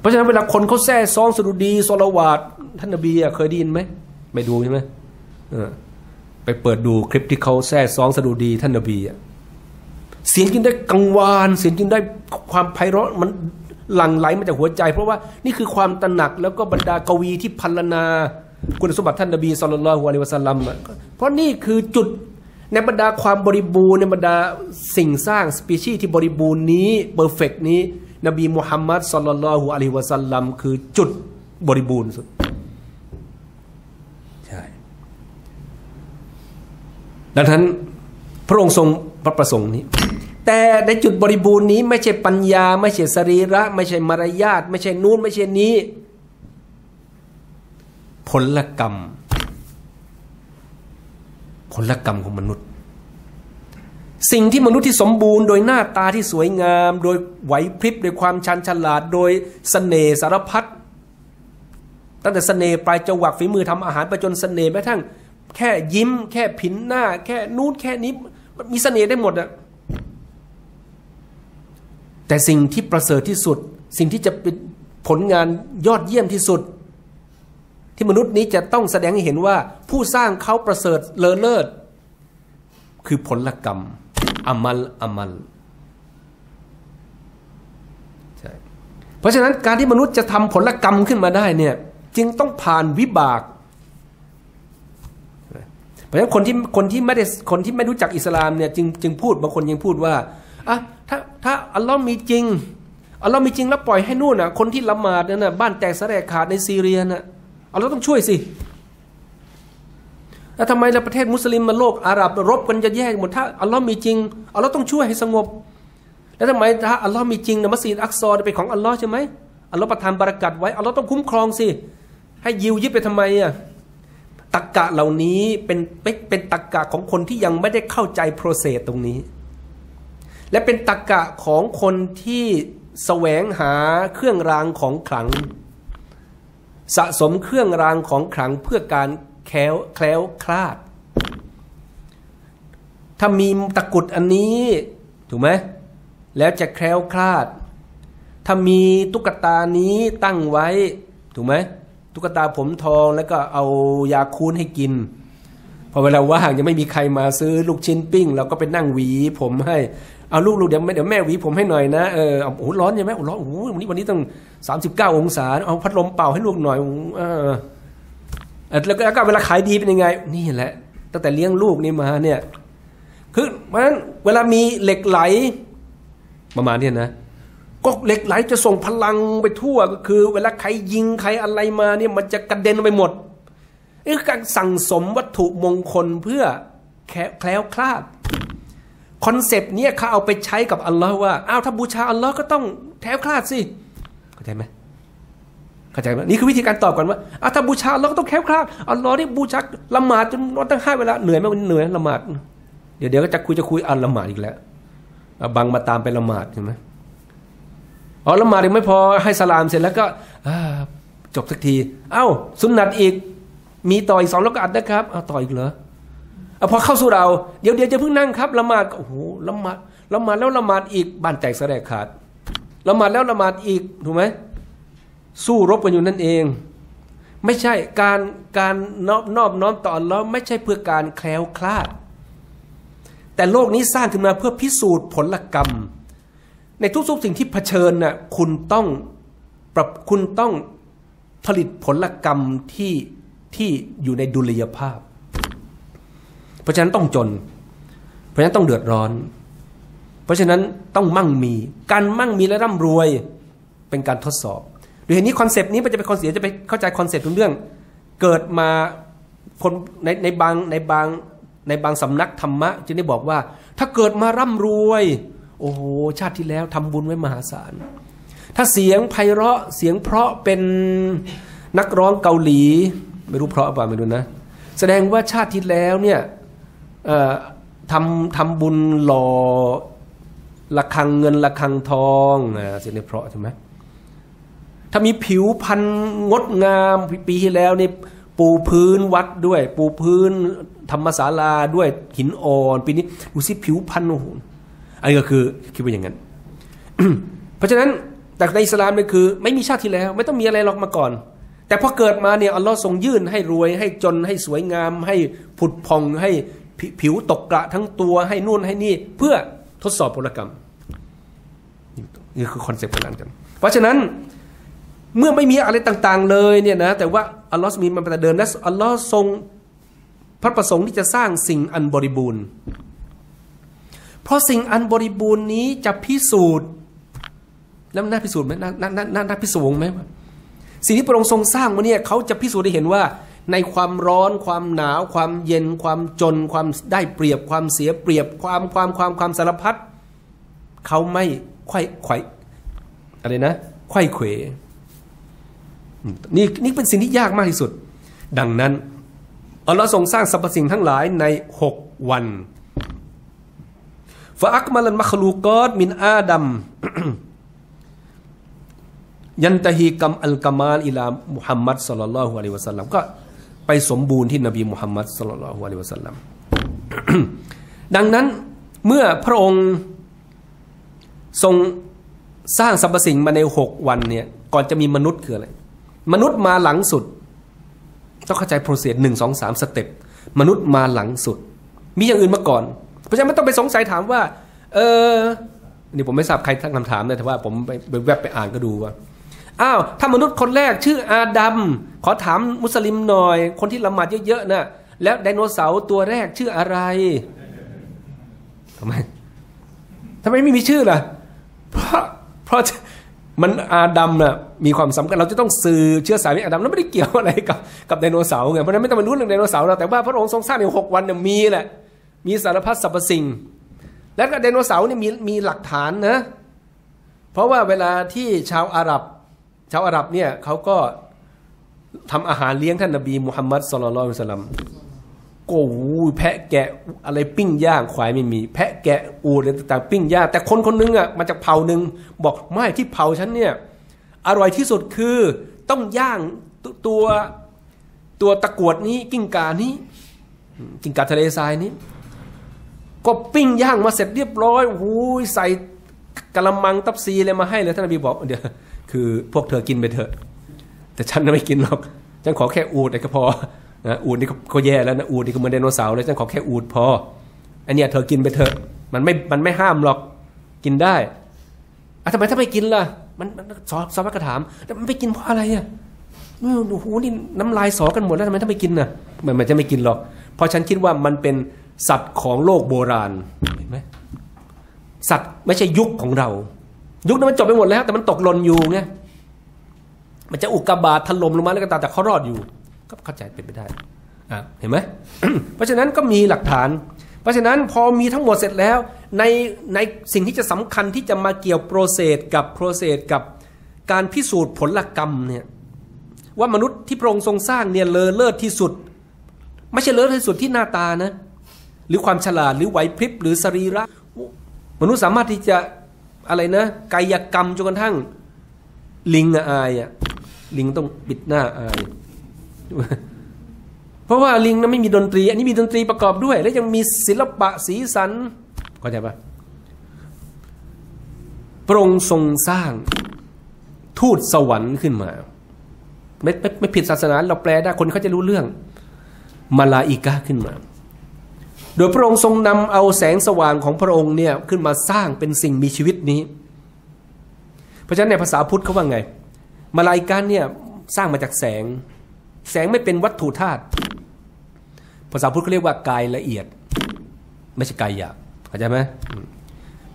เพราะฉะนั้นเวลาคนเขาแซ่ซ้องสดุดีศอลาวาตท่านนบีเคยได้ยินไหมไม่ดูใช่ไหมไปเปิดดูคลิปที่เขาแซ่ซ้องสดุดีท่านนบีเสียงจึงได้กังวานเสียงจึงได้ความไพเราะมันหลั่งไหลมาจากหัวใจเพราะว่านี่คือความตระหนักแล้วก็บรรดากวีที่พรรณนาคุณสมบัติท่านนบีศ็อลลัลลอฮุอะลัยฮิวะซัลลัมเพราะนี่คือจุดในบรรดาความบริบูรณ์ในบรรดาสิ่งสร้างสปีชีส์ที่บริบูรณ์นี้เพอร์เฟกต์นี้นบีมุฮัมมัดศ็อลลัลลอฮุอะลัยฮิวะซัลลัมคือจุดบริบูรณ์สุดใช่ดังนั้นพระองค์ทรงพระประสงค์นี้แต่ในจุดบริบูรณ์นี้ไม่ใช่ปัญญาไม่ใช่สรีระไม่ใช่มารยาทไม่ใช่นู้นไม่ใช่นี้ผลกรรมของมนุษย์สิ่งที่มนุษย์ที่สมบูรณ์โดยหน้าตาที่สวยงามโดยไหวพริบโดยความชันฉลาดโดยเสน่ห์สารพัดตั้งแต่เสน่ห์ปลายจวักฝีมือทำอาหารไปจนเสน่ห์แม้ทั้งแค่ยิ้มแค่ผินหน้าแค่นู้นแค่นี้มันมีเสน่ห์ได้หมดอะแต่สิ่งที่ประเสริฐที่สุดสิ่งที่จะเป็นผลงานยอดเยี่ยมที่สุดที่มนุษย์นี้จะต้องแสดงให้เห็นว่าผู้สร้างเขาประเสริฐเลอเลิศคือผลกรรมอามัลใช่เพราะฉะนั้นการที่มนุษย์จะทำผลกรรมขึ้นมาได้เนี่ยจึงต้องผ่านวิบากเพราะฉะนั้นคนที่ไม่รู้จักอิสลามเนี่ยจึงพูดบางคนยังพูดว่าอ่ะถ้าอัลลอฮ์มีจริงอัลลอฮ์มีจริงแล้วปล่อยให้นู่นน่ะคนที่ละหมาดนั่นน่ะบ้านแตกสลายขาดในซีเรียน่ะอัลลอฮ์ต้องช่วยสิแล้วทำไมเราประเทศมุสลิมมาโลกอาหรับรบกันจะแยกหมดถ้าอัลลอฮ์มีจริงอัลลอฮ์ต้องช่วยให้สงบแล้วทำไมถ้าอัลลอฮ์มีจริงนะมัสยิดอักซอเป็นของอัลลอฮ์ใช่ไหมอัลลอฮ์ประทานบารกัตไว้อัลลอฮ์ต้องคุ้มครองสิให้ยิวยึดไปทำไมอ่ะตรรกะเหล่านี้เป็นตรรกะของคนที่ยังไม่ได้เข้าใจโปรเซสตรงนี้และเป็นตรรกะของคนที่แสวงหาเครื่องรางของขลังสะสมเครื่องรางของขลังเพื่อการแคล้วคลาดถ้ามีตะกุดอันนี้ถูกไหมแล้วจะแคล้วคลาดถ้ามีตุ๊กตานี้ตั้งไว้ถูกไหมตุ๊กตาผมทองแล้วก็เอายาคูนให้กินพอเวลาว่างยังไม่มีใครมาซื้อลูกชิ้นปิ้งเราก็ไปนั่งหวีผมให้เอาลูกเดี๋ยวแม่หวีผมให้หน่อยนะเอาโอ้ร้อนใช่ไหมโอ้ร้อนโอ้วันนี้ต้อง39 องศาเอาพัดลมเป่าให้ลูกหน่อย แล้วก็เวลาขายดีเป็นยังไงนี่แหละตั้งแต่เลี้ยงลูกนี่มาเนี่ยคือมันเวลามีเหล็กไหลประมาณนี้นะก็เหล็กไหลจะส่งพลังไปทั่วก็คือเวลาใครยิงใครอะไรมาเนี่ยมันจะกระเด็นไปหมดนี่คือการสั่งสมวัตถุมงคลเพื่อแคล้วคลาดคอนเซปต์เนี้ยเขาเอาไปใช้กับอัลลอฮ์ว่าอ้าวถ้าบูชาอัลลอฮ์ก็ต้องแคล้วคลาดสิเข้าใจไหมเข้าใจไหมนี่คือวิธีการตอบกันว่าอ้าวถ้าบูชาอัลลอฮ์ก็ต้องแคล้วคลาดอัลลอฮ์นี่บูชาละหมาดจนนอนตั้ง5เวลาเหนื่อยไหมเหนื่อยละหมาดเดี๋ยวก็จะคุยอัลละหมาดอีกแล้วบังมาตามไปละหมาดใช่ไหมอ๋อละหมาดยังไม่พอให้สลามเสร็จแล้วก็จบสักทีเอ้าสุนนัตอีกมีต่ออีก2 รอกอัดนะครับเอาต่ออีกเหรอพอเข้าสู่เราเดี๋ยวจะเพิ่งนั่งครับละหมาดโอ้โหละหมาดแล้วละหมาดอีกบ้านแตกสลายขาดละหมาดแล้วละหมาดอีกถูกไหมสู้รบกันอยู่นั่นเองไม่ใช่การนอบน้อมต่ออัลเลาะห์ไม่ใช่เพื่อการแคล้วคลาดแต่โลกนี้สร้างขึ้นมาเพื่อพิสูจน์ผลกรรมในทุกๆสิ่งที่เผชิญน่ะคุณต้องผลิตผลกรรมที่อยู่ในดุลยภาพเพราะฉะนั้นต้องจนเพราะฉะนั้นต้องเดือดร้อนเพราะฉะนั้นต้องมั่งมีการมั่งมีและร่ำรวยเป็นการทดสอบโดยเหตุนี้คอนเซปต์นี้มันจะเป็นคอนเซปต์จะไปเข้าใจคอนเซปต์เรื่องเกิดมาคนในบางสำนักธรรมะจึงได้บอกว่าถ้าเกิดมาร่ำรวยโอ้โหชาติที่แล้วทำบุญไว้มหาศาลถ้าเสียงไพเราะเสียงเพราะเป็นนักร้องเกาหลีไม่รู้เพราะป่ะไม่รู้นะแสดงว่าชาติที่แล้วเนี่ยทำบุญหล่อระฆังเงินระฆังทองเสียงเพราะใช่ไหมถ้ามีผิวพรรณงดงามปีที่แล้วนี่ปูพื้นวัดด้วยปูพื้นธรรมศาลาด้วยหินอ่อนปีนี้ดูสิผิวพรรณโอ้โหอันนี้ก็คือคิดว่าอย่างนั้น เพราะฉะนั้นแต่ในอิสลามเนี่ยคือไม่มีชาติที่แล้วไม่ต้องมีอะไรหรอกมาก่อนแต่พอเกิดมาเนี่ยอัลลอฮ์ทรงยื่นให้รวยให้จนให้สวยงามให้ผุดพองให้ผิวตกกระทั้งตัวให้นู่นให้นี่เพื่อทดสอบพลกรรมนี่คือคอนเซ็ปต์กันเพราะฉะนั้นเมื่อไม่มีอะไรต่างๆเลยเนี่ยนะแต่ว่าอัลลอฮ์มีมันแต่เดิมและอัลลอฮ์ทรงพระประสงค์ที่จะสร้างสิ่งอันบริบูรณ์เพราะสิ่งอันบริบูรณ์นี้จะพิสูจน์แล้วน่าพิสูจน์ไหมน่าพิสูจน์ไหมสิ่งที่พระองค์ทรงสร้างมาเนี่ยเขาจะพิสูจน์ได้เห็นว่าในความร้อนความหนาวความเย็นความจนความได้เปรียบความเสียเปรียบความสารพัดเขาไม่ไขว่อะไรนะไขว่เขวนี่เป็นสิ่งที่ยากมากที่สุดดังนั้นอัลลอฮ์ทรงสร้างสรรพสิ่งทั้งหลายใน6วันฟะอักมัลมัคลูกอตมินอาดัมยันตะฮีกัมอัลกามานอิลามุฮัมมัดศ็อลลัลลอฮุอะลัยฮิวะซัลลัมก็ไปสมบูรณ์ที่นบีมุฮัมมัดศ็อลลัลลอฮุอะลัยฮิวะซัลลัม ดังนั้นเมื่อพระองค์ทรงสร้างสรรพสิ่งมาใน6วันเนี่ยก่อนจะมีมนุษย์คืออะไรมนุษย์มาหลังสุดต้องเข้าใจโปรเซส1 2 3สเต็ปมนุษย์มาหลังสุดมีอย่างอื่นมาก่อนเพราะฉะนั้นไม่ต้องไปสงสัยถามว่านี่ผมไม่ทราบใครตั้งคำถามนะแต่ว่าผมไปแวบไปอ่านก็ดูว่าอ้าวถ้ามนุษย์คนแรกชื่ออาดัมขอถามมุสลิมหน่อยคนที่ละหมาดเยอะๆนะแล้วไดโนเสาร์ตัวแรกชื่ออะไรทำไมไม่มีชื่อล่ะเพราะมันอาดัมนะมีความสำคัญเราจะต้องสื่อเชื้อสายอาดัมแล้วไม่ได้เกี่ยวอะไรกับไดโนเสาร์ไงเพราะนั้นไม่ต้องมารู้เรื่องไดโนเสาร์เราแต่ว่าพระองค์ทรงสร้างใน6วันเนี่ยมีแหละมีสารพัดสรรพสิ่งแล้วก็ไดโนเสาร์เนี่ยมีหลักฐานนะเพราะว่าเวลาที่ชาวอาหรับเนี่ยเขาก็ทำอาหารเลี้ยงท่านนบีมุฮัมมัดศ็อลลัลลอฮุอะลัยฮิวะซัลลัมโอ้โหแพะแกะอะไรปิ้งย่างควายไม่มีแพะแกะอูดอะไรต่างๆปิ้งย่างแต่คนนึงอ่ะมาจากเผ่านึงบอกไม่ที่เผ่าฉันเนี่ยอร่อยที่สุดคือต้องย่างตัวตะกรวดนี้กิ้งก่าทะเลทรายนี้ก็ปิ้งย่างมาเสร็จเรียบร้อยโอ้โหใส่กะละมังตับซีอะไรมาให้เลยท่านนบีบอกเดี๋ยวคือพวกเธอกินไปเถอะแต่ฉันไม่กินหรอกฉันขอแค่อูดแต่ก็พอนะอูดนี่ก็แย่แล้วนะอูดนี่ก็เหมือนไดโนเสาร์เลยฉันขอแค่อูดพออันเนี้ยเธอกินไปเถอะมันไม่ห้ามหรอกกินได้ทำไมถ้าไม่กินล่ะมันสอบก็ถามแต่มันไม่กินเพราะอะไรอ่ะ ดูหูนี่น้ำลายสอกันหมดแล้วทำไมถ้าไม่กินน่ะมันจะไม่กินหรอกเพราะฉันคิดว่ามันเป็นสัตว์ของโลกโบราณเห็นไหมสัตว์ไม่ใช่ยุคของเรายุคนั้นมันจบไปหมดแล้วแต่มันตกหล่นอยู่ไงมันจะอุกกาบาตถล่มลงมาแล้วก็ตามแต่เขารอดอยู่ก็เข้าใจเป็นไปได้เห็นไหม เพราะฉะนั้นก็มีหลักฐานเพราะฉะนั้นพอมีทั้งหมดเสร็จแล้วในสิ่งที่จะสำคัญที่จะมาเกี่ยวโปรเซสกับการพิสูจน์ผลกรรมเนี่ยว่ามนุษย์ที่พระองค์ทรงสร้างเนี่ยเลอเลิศที่สุดไม่ใช่เลอเลิศที่สุดที่หน้าตานะหรือความฉลาดหรือไหวพริบหรือสรีระมนุษย์สามารถที่จะอะไรนะกายกรรมจนกระทั่งลิงอายอ่ะลิงต้องปิดหน้าอายเพราะว่าลิงนั้นไม่มีดนตรีอันนี้มีดนตรีประกอบด้วยและยังมีศิลปะสีสันเข้าใจปะพระองค์ทรงสร้างทูตสวรรค์ขึ้นมาไม่ผิดศาสนาเราแปลได้คนเขาจะรู้เรื่องมาลาอิกะขึ้นมาโดยพระองค์ทรงนำเอาแสงสว่างของพระองค์เนี่ยขึ้นมาสร้างเป็นสิ่งมีชีวิตนี้เพราะฉะนั้นในภาษาพุทธเขาว่าไงมาลาอิกะเนี่ยสร้างมาจากแสงไม่เป็นวัตถุธาตุภาษาพุทธเขาเรียกว่ากายละเอียดไม่ใช่กายหยาบเข้าใจไหม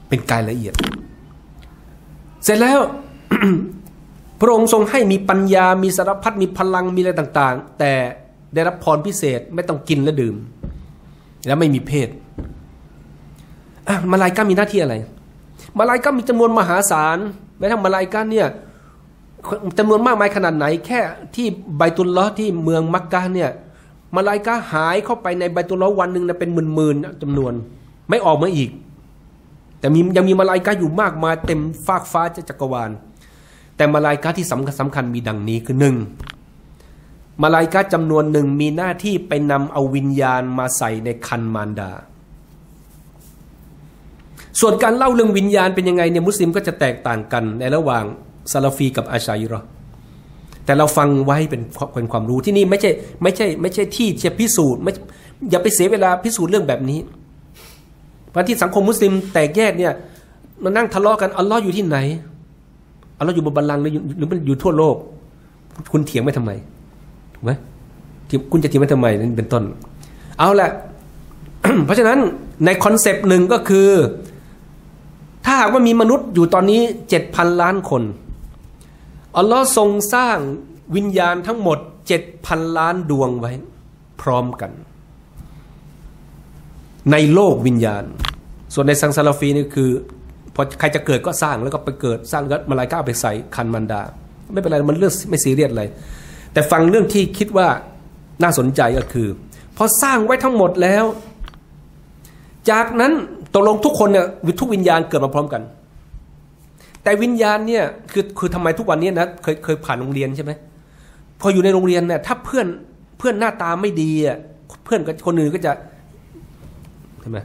เป็นกายละเอียดเสร็จแล้ว พระองค์ทรงให้มีปัญญามีสารพัดมีพลังมีอะไรต่างๆแต่ได้รับพรพิเศษไม่ต้องกินและดื่มแล้วไม่มีเพศมาลายกามีหน้าที่อะไรมาลายกามีจำนวนมหาศาลแม้ทั้งมาลายกาเนี่ยจำนวนมากมายขนาดไหนแค่ที่ไบตุลลอฮ์ที่เมืองมักกะเนี่ยมาลายกาหายเข้าไปในไบตุลลอฮ์วันหนึ่งนะเป็นหมื่นๆจำนวนไม่ออกมาอีกแต่ยังมีมาลายกาอยู่มากมายเต็มฟากฟ้าจักรวาลแต่มาลายกาที่สำคัญมีดังนี้คือหนึ่งมาลายกาจำนวนหนึ่งมีหน้าที่ไปนำเอาวิญญาณมาใส่ในคันมารดาส่วนการเล่าเรื่องวิญญาณเป็นยังไงเนี่ยมุสลิมก็จะแตกต่างกันในระหว่างซาลาฟีกับอาชัยรอแต่เราฟังไว้เป็นความรู้ที่นี่ไม่ใช่ที่จะพิสูจน์อย่าไปเสียเวลาพิสูจน์เรื่องแบบนี้เพราะที่สังคมมุสลิมแตกแยกเนี่ยมานั่งทะเลาะกันอัลลอฮ์อยู่ที่ไหนอัลลอฮ์อยู่บนบัลลังก์หรือมันอยู่ทั่วโลกคุณเถียงไม่ทำไมถูกไหมคุณจะเถียงไม่ทำไมนั่นเป็นต้นเอาละ เพราะฉะนั้นในคอนเซปต์หนึ่งก็คือถ้าหากว่ามีมนุษย์อยู่ตอนนี้ 7,000 ล้านคนอัลลอฮ์ทรงสร้างวิญญาณทั้งหมด 7,000 ล้านดวงไว้พร้อมกันในโลกวิญญาณส่วนในสังสารฟีนี่คือพอใครจะเกิดก็สร้างแล้วก็ไปเกิดสร้างแล้วมาลายก้าไปใส่คันมันดาไม่เป็นไรมันเลือกไม่ซีเรียสอะไรแต่ฟังเรื่องที่คิดว่าน่าสนใจก็คือพอสร้างไว้ทั้งหมดแล้วจากนั้นตกลงทุกคนเนี่ยทุกวิญญาณเกิดมาพร้อมกันแต่วิญญาณเนี่ยคือทำไมทุกวันนี้นะเคยผ่านโรงเรียนใช่ไหมพออยู่ในโรงเรียนเนี่ยถ้าเพื่อนหน้าตาไม่ดีอ่ะเพื่อนคนอื่นก็จะใช่ไหม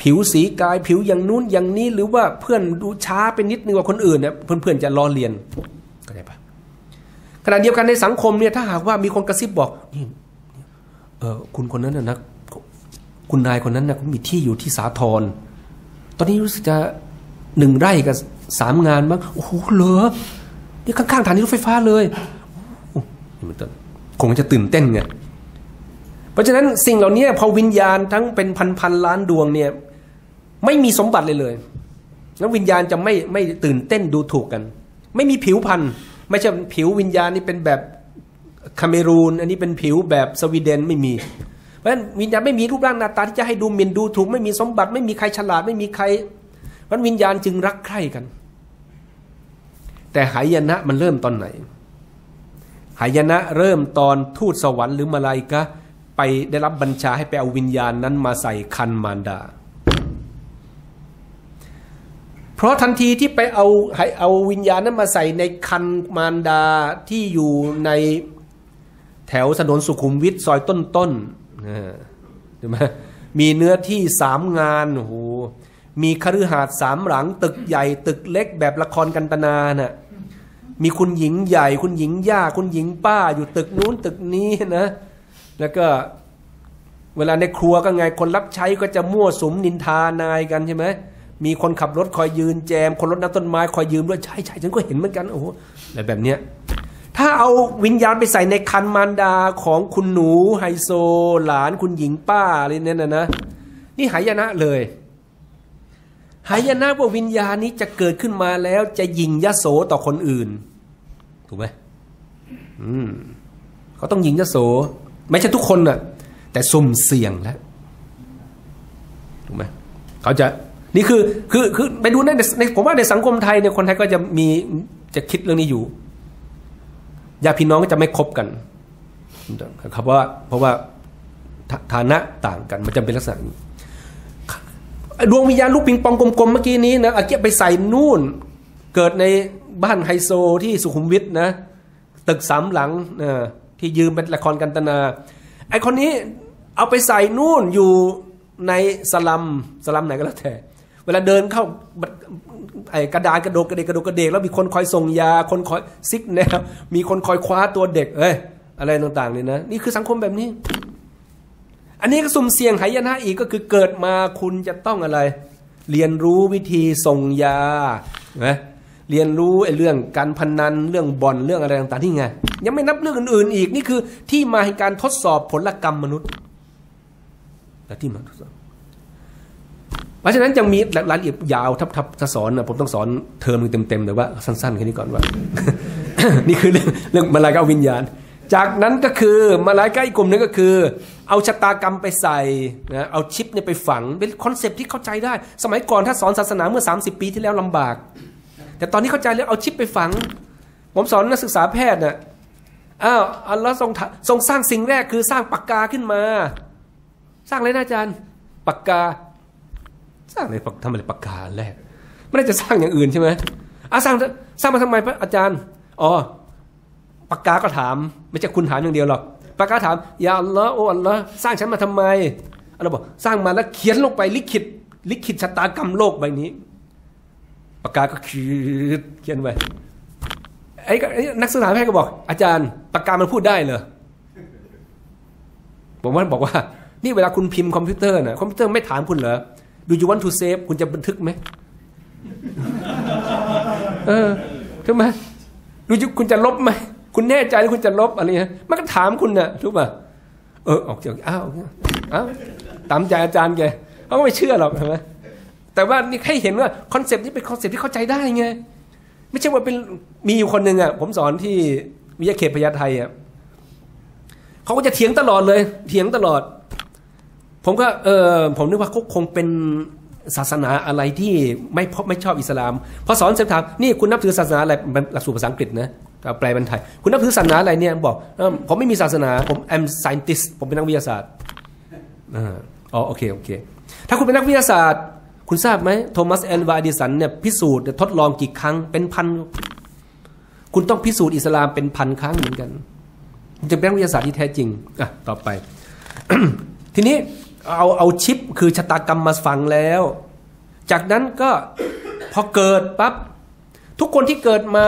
ผิวสีกายผิวอย่างนู้นอย่างนี้หรือว่าเพื่อนดูช้าเป็นนิดนึงกว่าคนอื่นเนี่ยเพื่อนจะล้อเลียนก็ได้ปะขณะเดียวกันในสังคมเนี่ยถ้าหากว่ามีคนกระซิบบอกนี่คุณคนนั้นนะคุณนายคนนั้นนะมีที่อยู่ที่สาทรตอนนี้รู้สึกจะ1 ไร่กับ3 งานมั้งโอ้โหเหรอนี่ข้างๆฐานรถไฟฟ้าเลยมันต้นคงจะตื่นเต้นไงเพราะฉะนั้นสิ่งเหล่านี้พอวิญญาณทั้งเป็นพันล้านดวงเนี่ยไม่มีสมบัติเลยแล้ววิญญาณจะไม่ตื่นเต้นดูถูกกันไม่มีผิวพรรณไม่ใช่ผิววิญญาณนี่เป็นแบบคาเมรูนอันนี้เป็นผิวแบบสวีเดนไม่มีเพราะฉะนั้นวิญญาณไม่มีรูปร่างหน้าตาที่จะให้ดูหมิ่นดูถูกไม่มีสมบัติไม่มีใครฉลาดไม่มีใครมันวิญญาณจึงรักใคร่กันแต่หายนะมันเริ่มตอนไหนหายนะเริ่มตอนทูตสวรรค์หรือมาลาอิกะห์ไปได้รับบัญชาให้ไปเอาวิญญาณนั้นมาใส่คันมารดาเพราะทันทีที่ไปเอาวิญญาณนั้นมาใส่ในคันมารดาที่อยู่ในแถวถนนสุขุมวิทซอยต้นๆถูกไหมมีเนื้อที่3 งานโอ้โหมีคฤหาสน์3 หลังตึกใหญ่ตึกเล็กแบบละครกันตนาน่ะมีคุณหญิงใหญ่คุณหญิงย่าคุณหญิงป้าอยู่ตึกนู้นตึกนี้นะแล้วก็เวลาในครัวก็ไงคนรับใช้ก็จะมั่วสุมนินทานายกันใช่ไหมมีคนขับรถคอยยืนแจมคนรถน้ำต้นไม้คอยยืมด้วยใช่ฉันก็เห็นเหมือนกันโอ้โหอะไรแบบเนี้ย ถ้าเอาวิญญาณไปใส่ในคันมารดาของคุณหนูไฮโซหลานคุณหญิงป้าอะไรเนี่ยนะนี่หายนะเลยหายนะว่าวิญญาณนี้จะเกิดขึ้นมาแล้วจะยิงยโสต่อคนอื่นถูกไหมเขาต้องยิงยโสไม่ใช่ทุกคนนะแต่สุ่มเสี่ยงแล้วถูกไหมเขาจะนี่คือไปดูในผมว่าในสังคมไทยเนี่ยคนไทยก็จะมีจะคิดเรื่องนี้อยู่ญาติพี่น้องก็จะไม่คบกันครับว่าเพราะว่าฐานะต่างกันมันจะเป็นลักษณะนี้ดวงวิญญาณลูกปิงปองกลมๆเมื่อกี้นี้นะอาเกียไปใส่นู่นเกิดในบ้านไฮโซที่สุขุมวิทนะตึกสามหลังที่ยืมเป็นละครกันตนาไอคนนี้เอาไปใส่นู่นอยู่ในสลัมไหนก็แล้วแต่เวลาเดินเข้าไอ้กระดานกระโดดกระเดกกระโดดกระเดกแล้วมีคนคอยส่งยาคนคอยซิกแนวมีคนคอยคว้าตัวเด็กเอ้ยอะไรต่างๆเลยนะนี่คือสังคมแบบนี้อันนี้ก็สุ่มเสี่ยงหายนะอีกก็คือเกิดมาคุณจะต้องอะไรเรียนรู้วิธีส่งยานะเรียนรู้ไอ้เรื่องการพนันเรื่องบ่อนเรื่องอะไรต่างๆที่ไงยังไม่นับเรื่องอื่นๆอีกนี่คือที่มาแห่งการทดสอบผลกรรมมนุษย์และที่มาทดสอบเพราะฉะนั้นยังมีรายละเอียดยาวทับถ้าสอนนะผมต้องสอนเทอมนึงเต็มๆแต่ว่าสั้นๆแค่นี้ก่อนว่า นี่คือเรื่องมาลายกาวิญญาณจากนั้นก็คือมาลายกาอีกกลุ่มนึงก็คือเอาชะตากรรมไปใส่นะเอาชิปเนี่ยไปฝังเป็นคอนเซปต์ที่เข้าใจได้สมัยก่อนถ้าสอนศาสนาเมื่อ30 ปีที่แล้วลำบากแต่ตอนนี้เข้าใจแล้วเอาชิปไปฝังผมสอนนักศึกษาแพทย์นะอ้าวอัลเลาะห์ทรงสร้างสิ่งแรกคือสร้างปากกาขึ้นมาสร้างอะไรนะอาจารย์ปากกาสร้างอะไรทำอะไรปากกาแรกไม่ได้จะสร้างอย่างอื่นใช่ไหมสร้างมาทำไมพระอาจารย์อ๋อปากกาก็ถามไม่ใช่คุณถามอย่างเดียวหรอกปากกาถามอย่าอัลเลาะห์โอ้อัลเลาะห์สร้างฉันมาทำไมอัลเลาะห์บอกสร้างมาแล้วเขียนลงไปลิขิตชะตากรรมโลกใบนี้ปากกาก็เขียนไว้ไอ้นักศึกษาแพทย์ก็บอกอาจารย์ปากกามันพูดได้เหรอผมว่าบอกว่านี่เวลาคุณพิมพ์คอมพิวเตอร์นะคอมพิวเตอร์ไม่ถามคุณเหรอDo you want to save คุณจะบันทึกไหม ถูกไหมดูคุณจะลบไหมคุณแน่ใจแล้วคุณจะลบอะไรเงี้ยมันก็ถามคุณน่ะถูกป่ะออกจากอ้าวตามใจอาจารย์แกเขาไม่เชื่อหรอกใช่ไหมแต่ว่านี่ให้เห็นว่าคอนเซปต์นี้เป็นคอนเซปต์ที่เข้าใจได้ไงไม่ใช่ว่าเป็นมีอยู่คนหนึ่งอ่ะผมสอนที่วิทยาเขตพญาไทอ่ะเขาก็จะเถียงตลอดเลยเถียงตลอดผมก็ผมนึกว่าเขาคงเป็นศาสนาอะไรที่ไม่ชอบอิสลามพอสอนเสร็จถามนี่คุณนับถือศาสนาอะไรหลักสูตรภาษาอังกฤษนะแปลเป็นไทยคุณนับถือศาสนาอะไรเนี่ยบอกผมไม่มีศาสนาผม am scientist ผมเป็นนักวิทยาศาสตร์อ๋อโอเคถ้าคุณเป็นนักวิทยาศาสตร์คุณทราบไหมโทมัสแอนวาดิสันเนี่ยพิสูจน์ทดลองกี่ครั้งเป็นพันคุณต้องพิสูจน์อิสลามเป็นพันครั้งเหมือนกันจะเป็นนักวิทยาศาสตร์ที่แท้จริงอ่ะต่อไป ทีนี้เอาชิปคือชะตากรรมมาฝังแล้วจากนั้นก็พอเกิดปั๊บทุกคนที่เกิดมา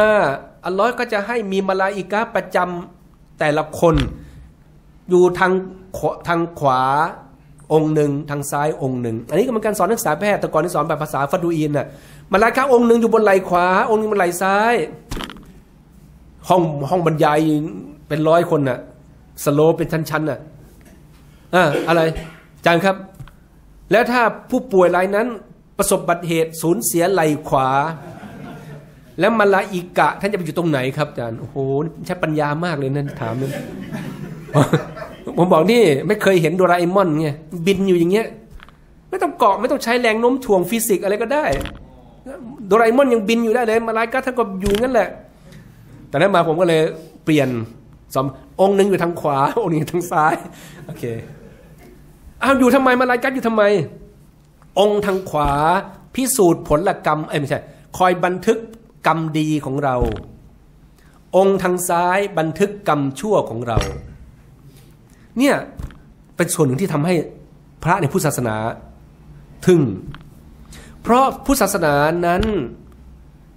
อัลเลาะห์ก็จะให้มีมลาอิกะห์ประจำแต่ละคนอยู่ทางขวาองค์หนึ่งทางซ้ายองค์หนึ่งอันนี้ก็เป็นการสอนนักศึกษาแพทย์แต่ก่อนที่สอนแบบภาษาฟัดูอีนน่ะมลาอิกะห์องค์หนึ่งอยู่บนไหล่ขวาองค์นึงบนไหล่ซ้ายห้องบรรยายเป็นร้อยคนน่ะสโลปเป็นชั้นๆน่ะอะไรอาจารย์ครับแล้วถ้าผู้ป่วยรายนั้นประสบอุบัติเหตุสูญเสียไหล่ขวาแล้วมลาอิกะท่านจะไปอยู่ตรงไหนครับอาจารย์โอ้โหใช้ปัญญามากเลยนั่นถามเลยผมบอกนี่ไม่เคยเห็นโดราเอมอนไงบินอยู่อย่างเงี้ยไม่ต้องเกาะไม่ต้องใช้แรงโน้มถ่วงฟิสิกส์อะไรก็ได้โดราเอมอนยังบินอยู่ได้เลยมลาอิกะท่านก็อยู่งั้นแหละแต่นั้นมาผมก็เลยเปลี่ยนสององค์หนึ่งอยู่ทางขวาองค์หนึ่งทางซ้ายโอเคเอาอยู่ทำไมมาลายกัดอยู่ทำไมองค์ทางขวาพิสูจน์ผลกรรมไม่ใช่คอยบันทึกกรรมดีของเราองค์ทางซ้ายบันทึกกรรมชั่วของเราเนี่ยเป็นส่วนหนึ่งที่ทำให้พระในพุทธศาสนาถึงเพราะพุทธศาสนานั้น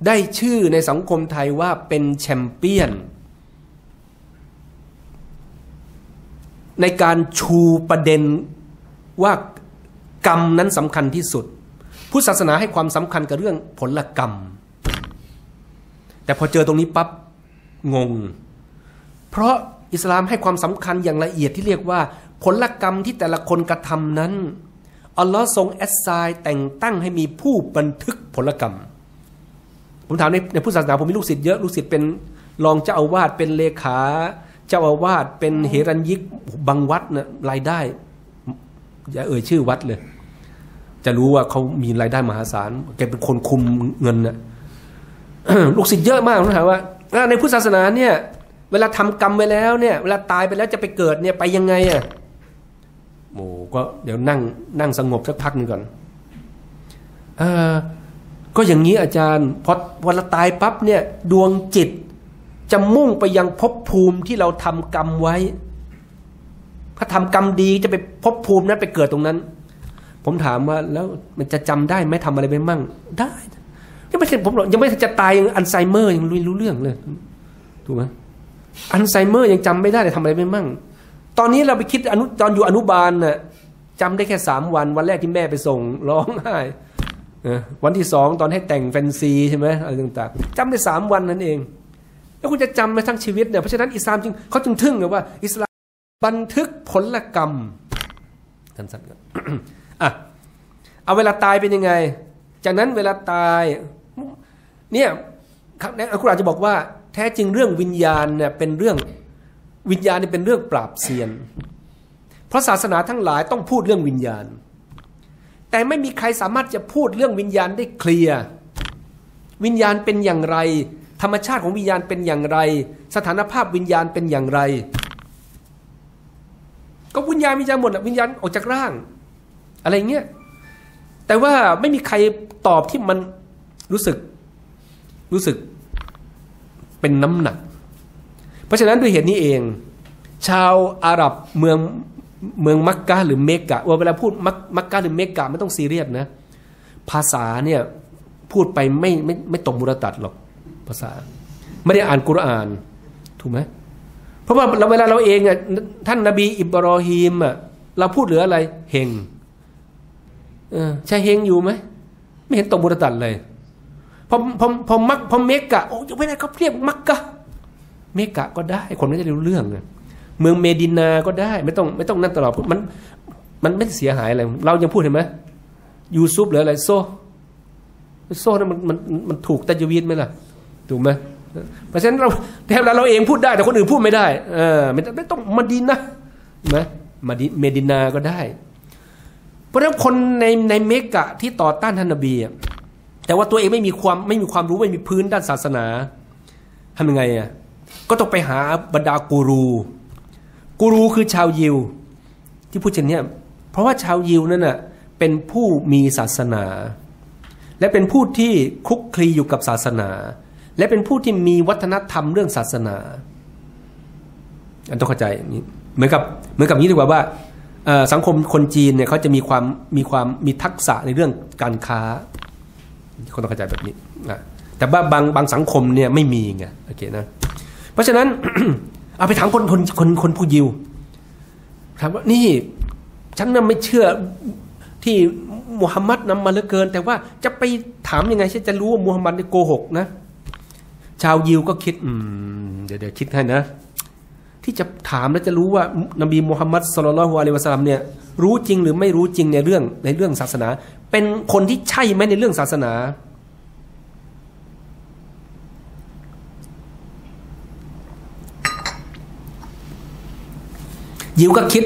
ได้ชื่อในสังคมไทยว่าเป็นแชมเปี้ยนในการชูประเด็นว่ากรรมนั้นสำคัญที่สุดพุทธศาสนาให้ความสำคัญกับเรื่องผลกรรมแต่พอเจอตรงนี้ปั๊บงง เพราะอิสลามให้ความสำคัญอย่างละเอียดที่เรียกว่าผลกรรมที่แต่ละคนกระทำนั้นอัลลอฮ์ทรงแอสไซน์แต่งตั้งให้มีผู้บันทึกผลกรรมผมถามในพุทธศาสนาผมมีลูกศิษย์เยอะลูกศิษย์เป็นรองเจ้าอาวาสเป็นเลขาเจ้าอาวาสเป็นเฮรัญญิกบางวัดเนี่ยรายได้อย่าเอ่ยชื่อวัดเลยจะรู้ว่าเขามีรายได้มหาศาลแกเป็นคนคุมเงินเนี่ย ลูกศิษย์เยอะมากผมถามว่าในพุทธศาสนาเนี่ยเวลาทำกรรมไปแล้วเนี่ยเวลาตายไปแล้วจะไปเกิดเนี่ยไปยังไงอ่ะโหก็เดี๋ยวนั่งสงบสักพักหนึ่งก่อนก็อย่างนี้อาจารย์พอวันละตายปั๊บเนี่ยดวงจิตจะมุ่งไปยังภพภูมิที่เราทำกรรมไว้ถ้าทำกรรมดีจะไปภพภูมินั้นไปเกิดตรงนั้นผมถามว่าแล้วมันจะจำได้ไหมทำอะไรไปมั่งได้ยังไม่เสร็จผมหรอกยังไม่จะตายยังอัลไซเมอร์ยังรู้เรื่องเลยถูกไหมอัลไซเมอร์ยังจำไม่ได้เลยทำอะไรไม่มั่งตอนนี้เราไปคิดตอนอยู่อนุบาลน่ะจำได้แค่3วันวันแรกที่แม่ไปส่งร้องไห้วันที่2ตอนให้แต่งแฟนซีใช่ไหมอะไรต่างๆจำได้3วันนั่นเองแล้วคุณจะจำไปทั้งชีวิตเนี่ยเพราะฉะนั้นอิสลามจึงเขาจึงทึ่งเลยว่าอิสลามบันทึกผลกรรมท่านสัตว์เอาเวลาตายเป็นยังไงจากนั้นเวลาตายเนี่ยอัลกุรอานจะบอกว่าแท้จริงเรื่องวิญญาณเนี่ยเป็นเรื่องวิญญาณเนี่ยเป็นเรื่องปราบเซียนเพราะศาสนาทั้งหลายต้องพูดเรื่องวิญญาณแต่ไม่มีใครสามารถจะพูดเรื่องวิญญาณได้เคลียร์วิญญาณเป็นอย่างไรธรรมชาติของวิญญาณเป็นอย่างไรสถานภาพวิญญาณเป็นอย่างไรก็วิญญาณหมดวิญญาณออกจากร่างอะไรเงี้ยแต่ว่าไม่มีใครตอบที่มันรู้สึกเป็นน้ำหนักเพราะฉะนั้นด้วยเหตุนี้เองชาวอาหรับเมืองมักกะหรือเมกะเวลาพูดมักกะหรือเมกะไม่ต้องซีเรียสนะภาษาเนี่ยพูดไปไม่ตกมุรตัดหรอกภาษาไม่ได้อ่านกุรอานถูกไหมเพราะว่าเวลาเราเองอ่ะท่านนบีอิบรอฮีมอ่ะเราพูดเหลืออะไรเฮงใช่เฮงอยู่ไหมไม่เห็นตกมุรตัดเลยพอเมกะโอ้ยไม่ได้เขาเรียกมักกะเมกะก็ได้คนไม่ได้รู้เรื่องนะเมืองเมดินาก็ได้ไม่ต้องนั่นตลอดมันไม่เสียหายอะไรเรายังพูดเห็นไหมยูซุปหรืออะไรโซ่นั้นมันถูกตัจวีดไหมล่ะถูกไหมเพราะฉะนั้นเราแทบเราเองพูดได้แต่คนอื่นพูดไม่ได้ไม่ต้องมาดินนะนะมาดิเมดินาก็ได้เพราะฉะนั้นคนในเมกะที่ต่อต้านท่านนบีแต่ว่าตัวเองไม่มีความรู้ไม่มีพื้นด้านศาสนาทำยังไงอ่ะก็ต้องไปหาบรรดากูรูคือชาวยิวที่พูดเช่นนี้เพราะว่าชาวยิวนั้นน่ะเป็นผู้มีศาสนาและเป็นผู้ที่คลุกคลีอยู่กับศาสนาและเป็นผู้ที่มีวัฒนธรรมเรื่องศาสนาอันต้องเข้าใจเหมือนกับนี้ดีกว่าว่าสังคมคนจีนเนี่ยเขาจะมีทักษะในเรื่องการค้าคนต้องเข้าใจแบบนี้แต่ว่าบางสังคมเนี่ยไม่มีไงโอเคนะเพราะฉะนั้น เอาไปถามคนผู้ยิวถามว่านี่ฉันน่ะไม่เชื่อที่มุฮัมมัดนำมาเหลือเกินแต่ว่าจะไปถามยังไงฉันจะรู้ว่ามุฮัมมัดโกหกนะชาวยิวก็คิดเดี๋ยวคิดให้นะที่จะถามแล้วจะรู้ว่านบีมุฮัมมัดศ็อลลัลลอฮุอะลัยฮิวะซัลลัมเนี่ยรู้จริงหรือไม่รู้จริงในเรื่องศาสนาเป็นคนที่ใช่ไหมในเรื่องศาสนายิวก็คิด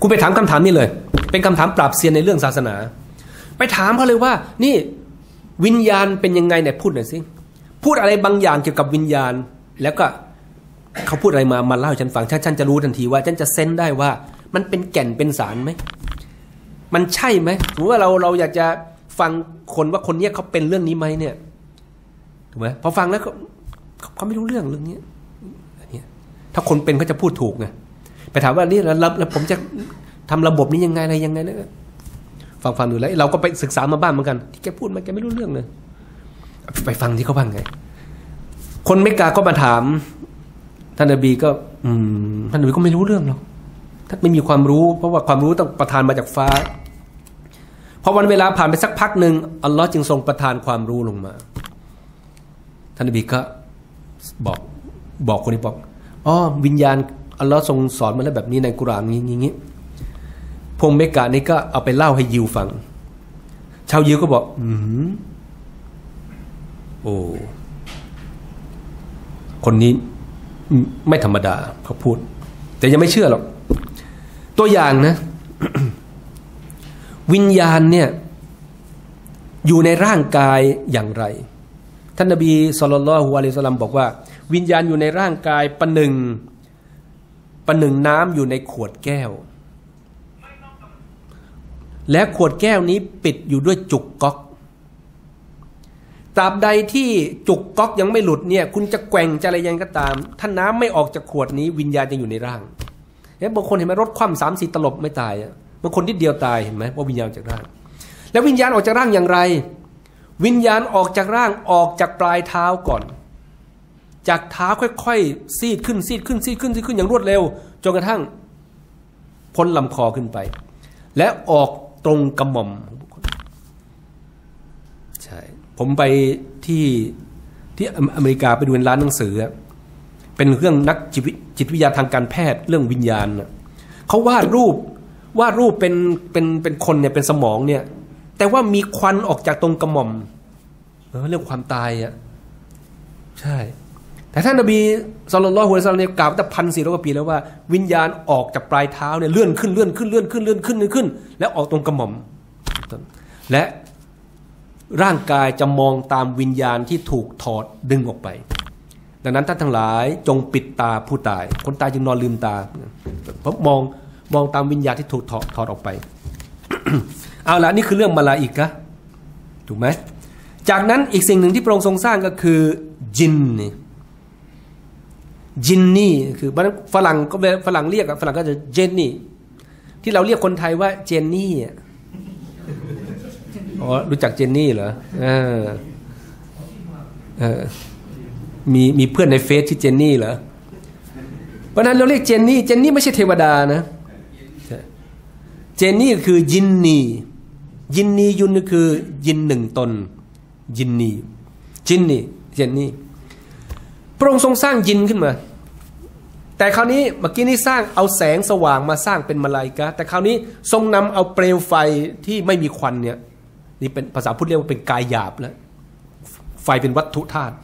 คุณไปถามคำถามนี้เลยเป็นคำถามปราบเซียนในเรื่องศาสนาไปถามเขาเลยว่านี่วิญญาณเป็นยังไงเนี่ยพูดหน่อยสิพูดอะไรบางอย่างเกี่ยวกับวิญญาณแล้วก็เขาพูดอะไรมาเล่าให้ฉันฟังฉันจะรู้ทันทีว่าฉันจะเซนส์ได้ว่ามันเป็นแก่นเป็นสารไหมมันใช่ไหมถือว่าเราอยากจะฟังคนว่าคนเนี้ยเขาเป็นเรื่องนี้ไหมเนี่ยถูกไหมพอฟังแล้วเขาไม่รู้เรื่องนี้ถ้าคนเป็นเขาจะพูดถูกไงไปถามว่านี่แล้วผมจะทำระบบนี้ยังไงอะไรยังไงนะฟังดูแล้วเราก็ไปศึกษามาบ้างเหมือนกันที่แกพูดมาแกไม่รู้เรื่องเลยไปฟังที่เขาบ้างไงคนเมกาก็มาถามท่านนบีก็ท่านนบีก็ไม่รู้เรื่องหรอกท่านไม่มีความรู้เพราะว่าความรู้ต้องประทานมาจากฟ้าพอวันเวลาผ่านไปสักพักหนึ่งอัลลอฮ์จึงทรงประทานความรู้ลงมาท่านนบีก็บอก บอกคนนี้บอกอ๋อวิญญาณอัลเลาะห์ทรงสอนมาแล้วแบบนี้ในกุรอานนี้อย่างนี้พงเมกะนี่ก็เอาไปเล่าให้ยิวฟังชาวยิวก็บอกอืมโอ้คนนี้ไม่ธรรมดาเขาพูดแต่ยังไม่เชื่อหรอกตัวอย่างนะ วิญญาณเนี่ยอยู่ในร่างกายอย่างไรท่านนบีศ็อลลัลลอฮุอะลัยฮิวะซัลลัมบอกว่าวิญญาณอยู่ในร่างกายประหนึ่งน้ำอยู่ในขวดแก้วและขวดแก้วนี้ปิดอยู่ด้วยจุกก๊อกตราบใดที่จุกก๊อกยังไม่หลุดเนี่ยคุณจะแกว่งจะอะไรยังก็ตามถ้าน้ำไม่ออกจากขวดนี้วิญญาณจะอยู่ในร่างบางคนเห็นไหมรถคว่ำ3-4ตลบไม่ตายบางคนนิดเดียวตายเห็นไหมว่าวิญญาณออกจากร่างแล้ววิญญาณออกจากร่างอย่างไรวิญญาณออกจากร่างออกจากปลายเท้าก่อนจากเท้าค่อยๆซีดขึ้นอย่างรวดเร็วจนกระทั่งพ้นลำคอขึ้นไปและออกตรงกระหม่อมใช่ผมไปที่อเมริกาไปดูร้านหนังสือเป็นเรื่องนักจิตวิทยาทางการแพทย์เรื่องวิญญาณเขาวาดรูปเป็นคนเนี่ยเป็นสมองเนี่ยแต่ว่ามีควันออกจากตรงกระหม่อมเรื่องความตายใช่แต่ท่านนบีศ็อลลัลลอฮุอะลัยฮิวะซัลลัมเนี่ยกล่าวตั้ง 1,400 กว่าปีแล้วว่าวิญญาณออกจากปลายเท้าเนี่ยเลื่อนขึ้นแล้วออกตรงกระหม่อมและร่างกายจะมองตามวิญญาณที่ถูกถอดดึงออกไปดังนั้นท่านทั้งหลายจงปิดตาผู้ตายคนตายจึงนอนลืมตาเพราะมองตามวิญญาณที่ถูกถอดออกไป เอาละนี่คือเรื่องมลาอิกะห์ถูกไหมจากนั้นอีกสิ่งหนึ่งที่พระองค์ทรงสร้างก็คือจินนี่คือฝรั่งเรียกฝรั่งก็จะเจนนี่ที่เราเรียกคนไทยว่าเจนนี่อ๋อรู้จักเจนนี่เหรอมีเพื่อนในเฟซที่เจนนี่เหรอเพราะนั้นเราเรียกเจนนี่ไม่ใช่เทวดานะเจนนี่คือยินนียุนคือยินหนึ่งตนยินนีเจนนี่พระองค์ทรงสร้างยินขึ้นมาแต่คราวนี้เมื่อกี้นี้สร้างเอาแสงสว่างมาสร้างเป็นมลาอิกะห์แต่คราวนี้ทรงนำเอาเปลวไฟที่ไม่มีควันเนี่ยนี่เป็นภาษาพุทธเรียกว่าเป็นกายหยาบแล้วไฟเป็นวัตถุธาตุ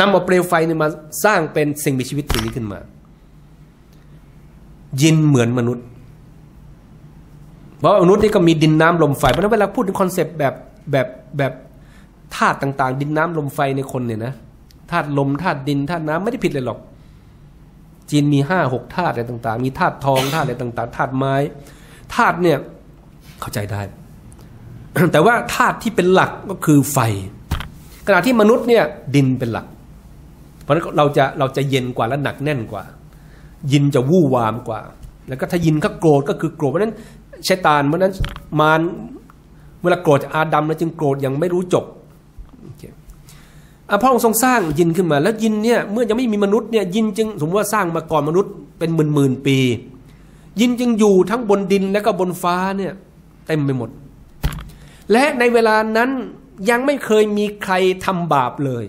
นำเอาเปลวไฟนี่มาสร้างเป็นสิ่งมีชีวิตตัวนี้ขึ้นมายินเหมือนมนุษย์เพราะมนุษย์นี่ก็มีดินน้ำลมไฟเพราะฉะนั้นเวลาพูดถึงคอนเซปต์แบบธาตุต่างๆดินน้ำลมไฟในคนเนี่ยนะธาตุลมธาตุดินธาตุน้ำไม่ได้ผิดเลยหรอกจีนมี 5-6 ธาตุอะไรต่างๆมีธาตุทองธาตุอะไรต่างๆธาตุไม้ธาตุเนี่ยเข้าใจได้ แต่ว่าธาตุที่เป็นหลักก็คือไฟขณะที่มนุษย์เนี่ยดินเป็นหลักเพราะฉะนั้นเราจะเย็นกว่าและหนักแน่นกว่ายินจะวู่วามกว่าแล้วก็ถ้ายินก็โกรธก็คือโกรธเพราะฉะนั้นชัยฏอนเพราะฉะนั้นมารเวลาโกรธอาดัมแล้วจึงโกรธยังไม่รู้จบพระองค์ทรงสร้างยินขึ้นมาแล้วยินเนี่ยเมื่อยังไม่มีมนุษย์เนี่ยยินจึงสมมติว่าสร้างมาก่อนมนุษย์เป็นหมื่นปียินจึงอยู่ทั้งบนดินและก็บนฟ้าเนี่ยเต็มไปหมดและในเวลานั้นยังไม่เคยมีใครทำบาปเลย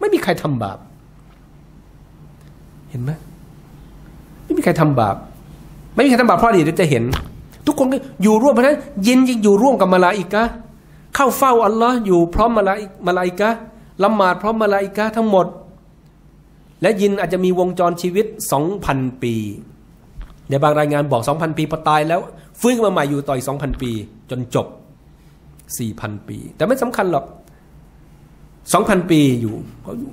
ไม่มีใครทำบาปเห็นไหมไม่มีใครทำบาปไม่มีใครทำบาปเพราะอะไรเดี๋ยวจะเห็นทุกคนก็อยู่ร่วมเพราะฉะนั้นยินจึงอยู่ร่วมกับมลาอิกะห์เข้าเฝ้าอัลลอฮ์อยู่พร้อมมลาอิกะห์ละหมาดพร้อมมลาอิกะห์ทั้งหมดและยินอาจจะมีวงจรชีวิต 2,000 ปีในบางรายงานบอก 2,000 ปีพอตายแล้วฟื้นมาใหม่อยู่ต่ออีก 2,000 ปีจนจบ 4,000 ปีแต่ไม่สำคัญหรอก 2,000 ปีเขาอยู่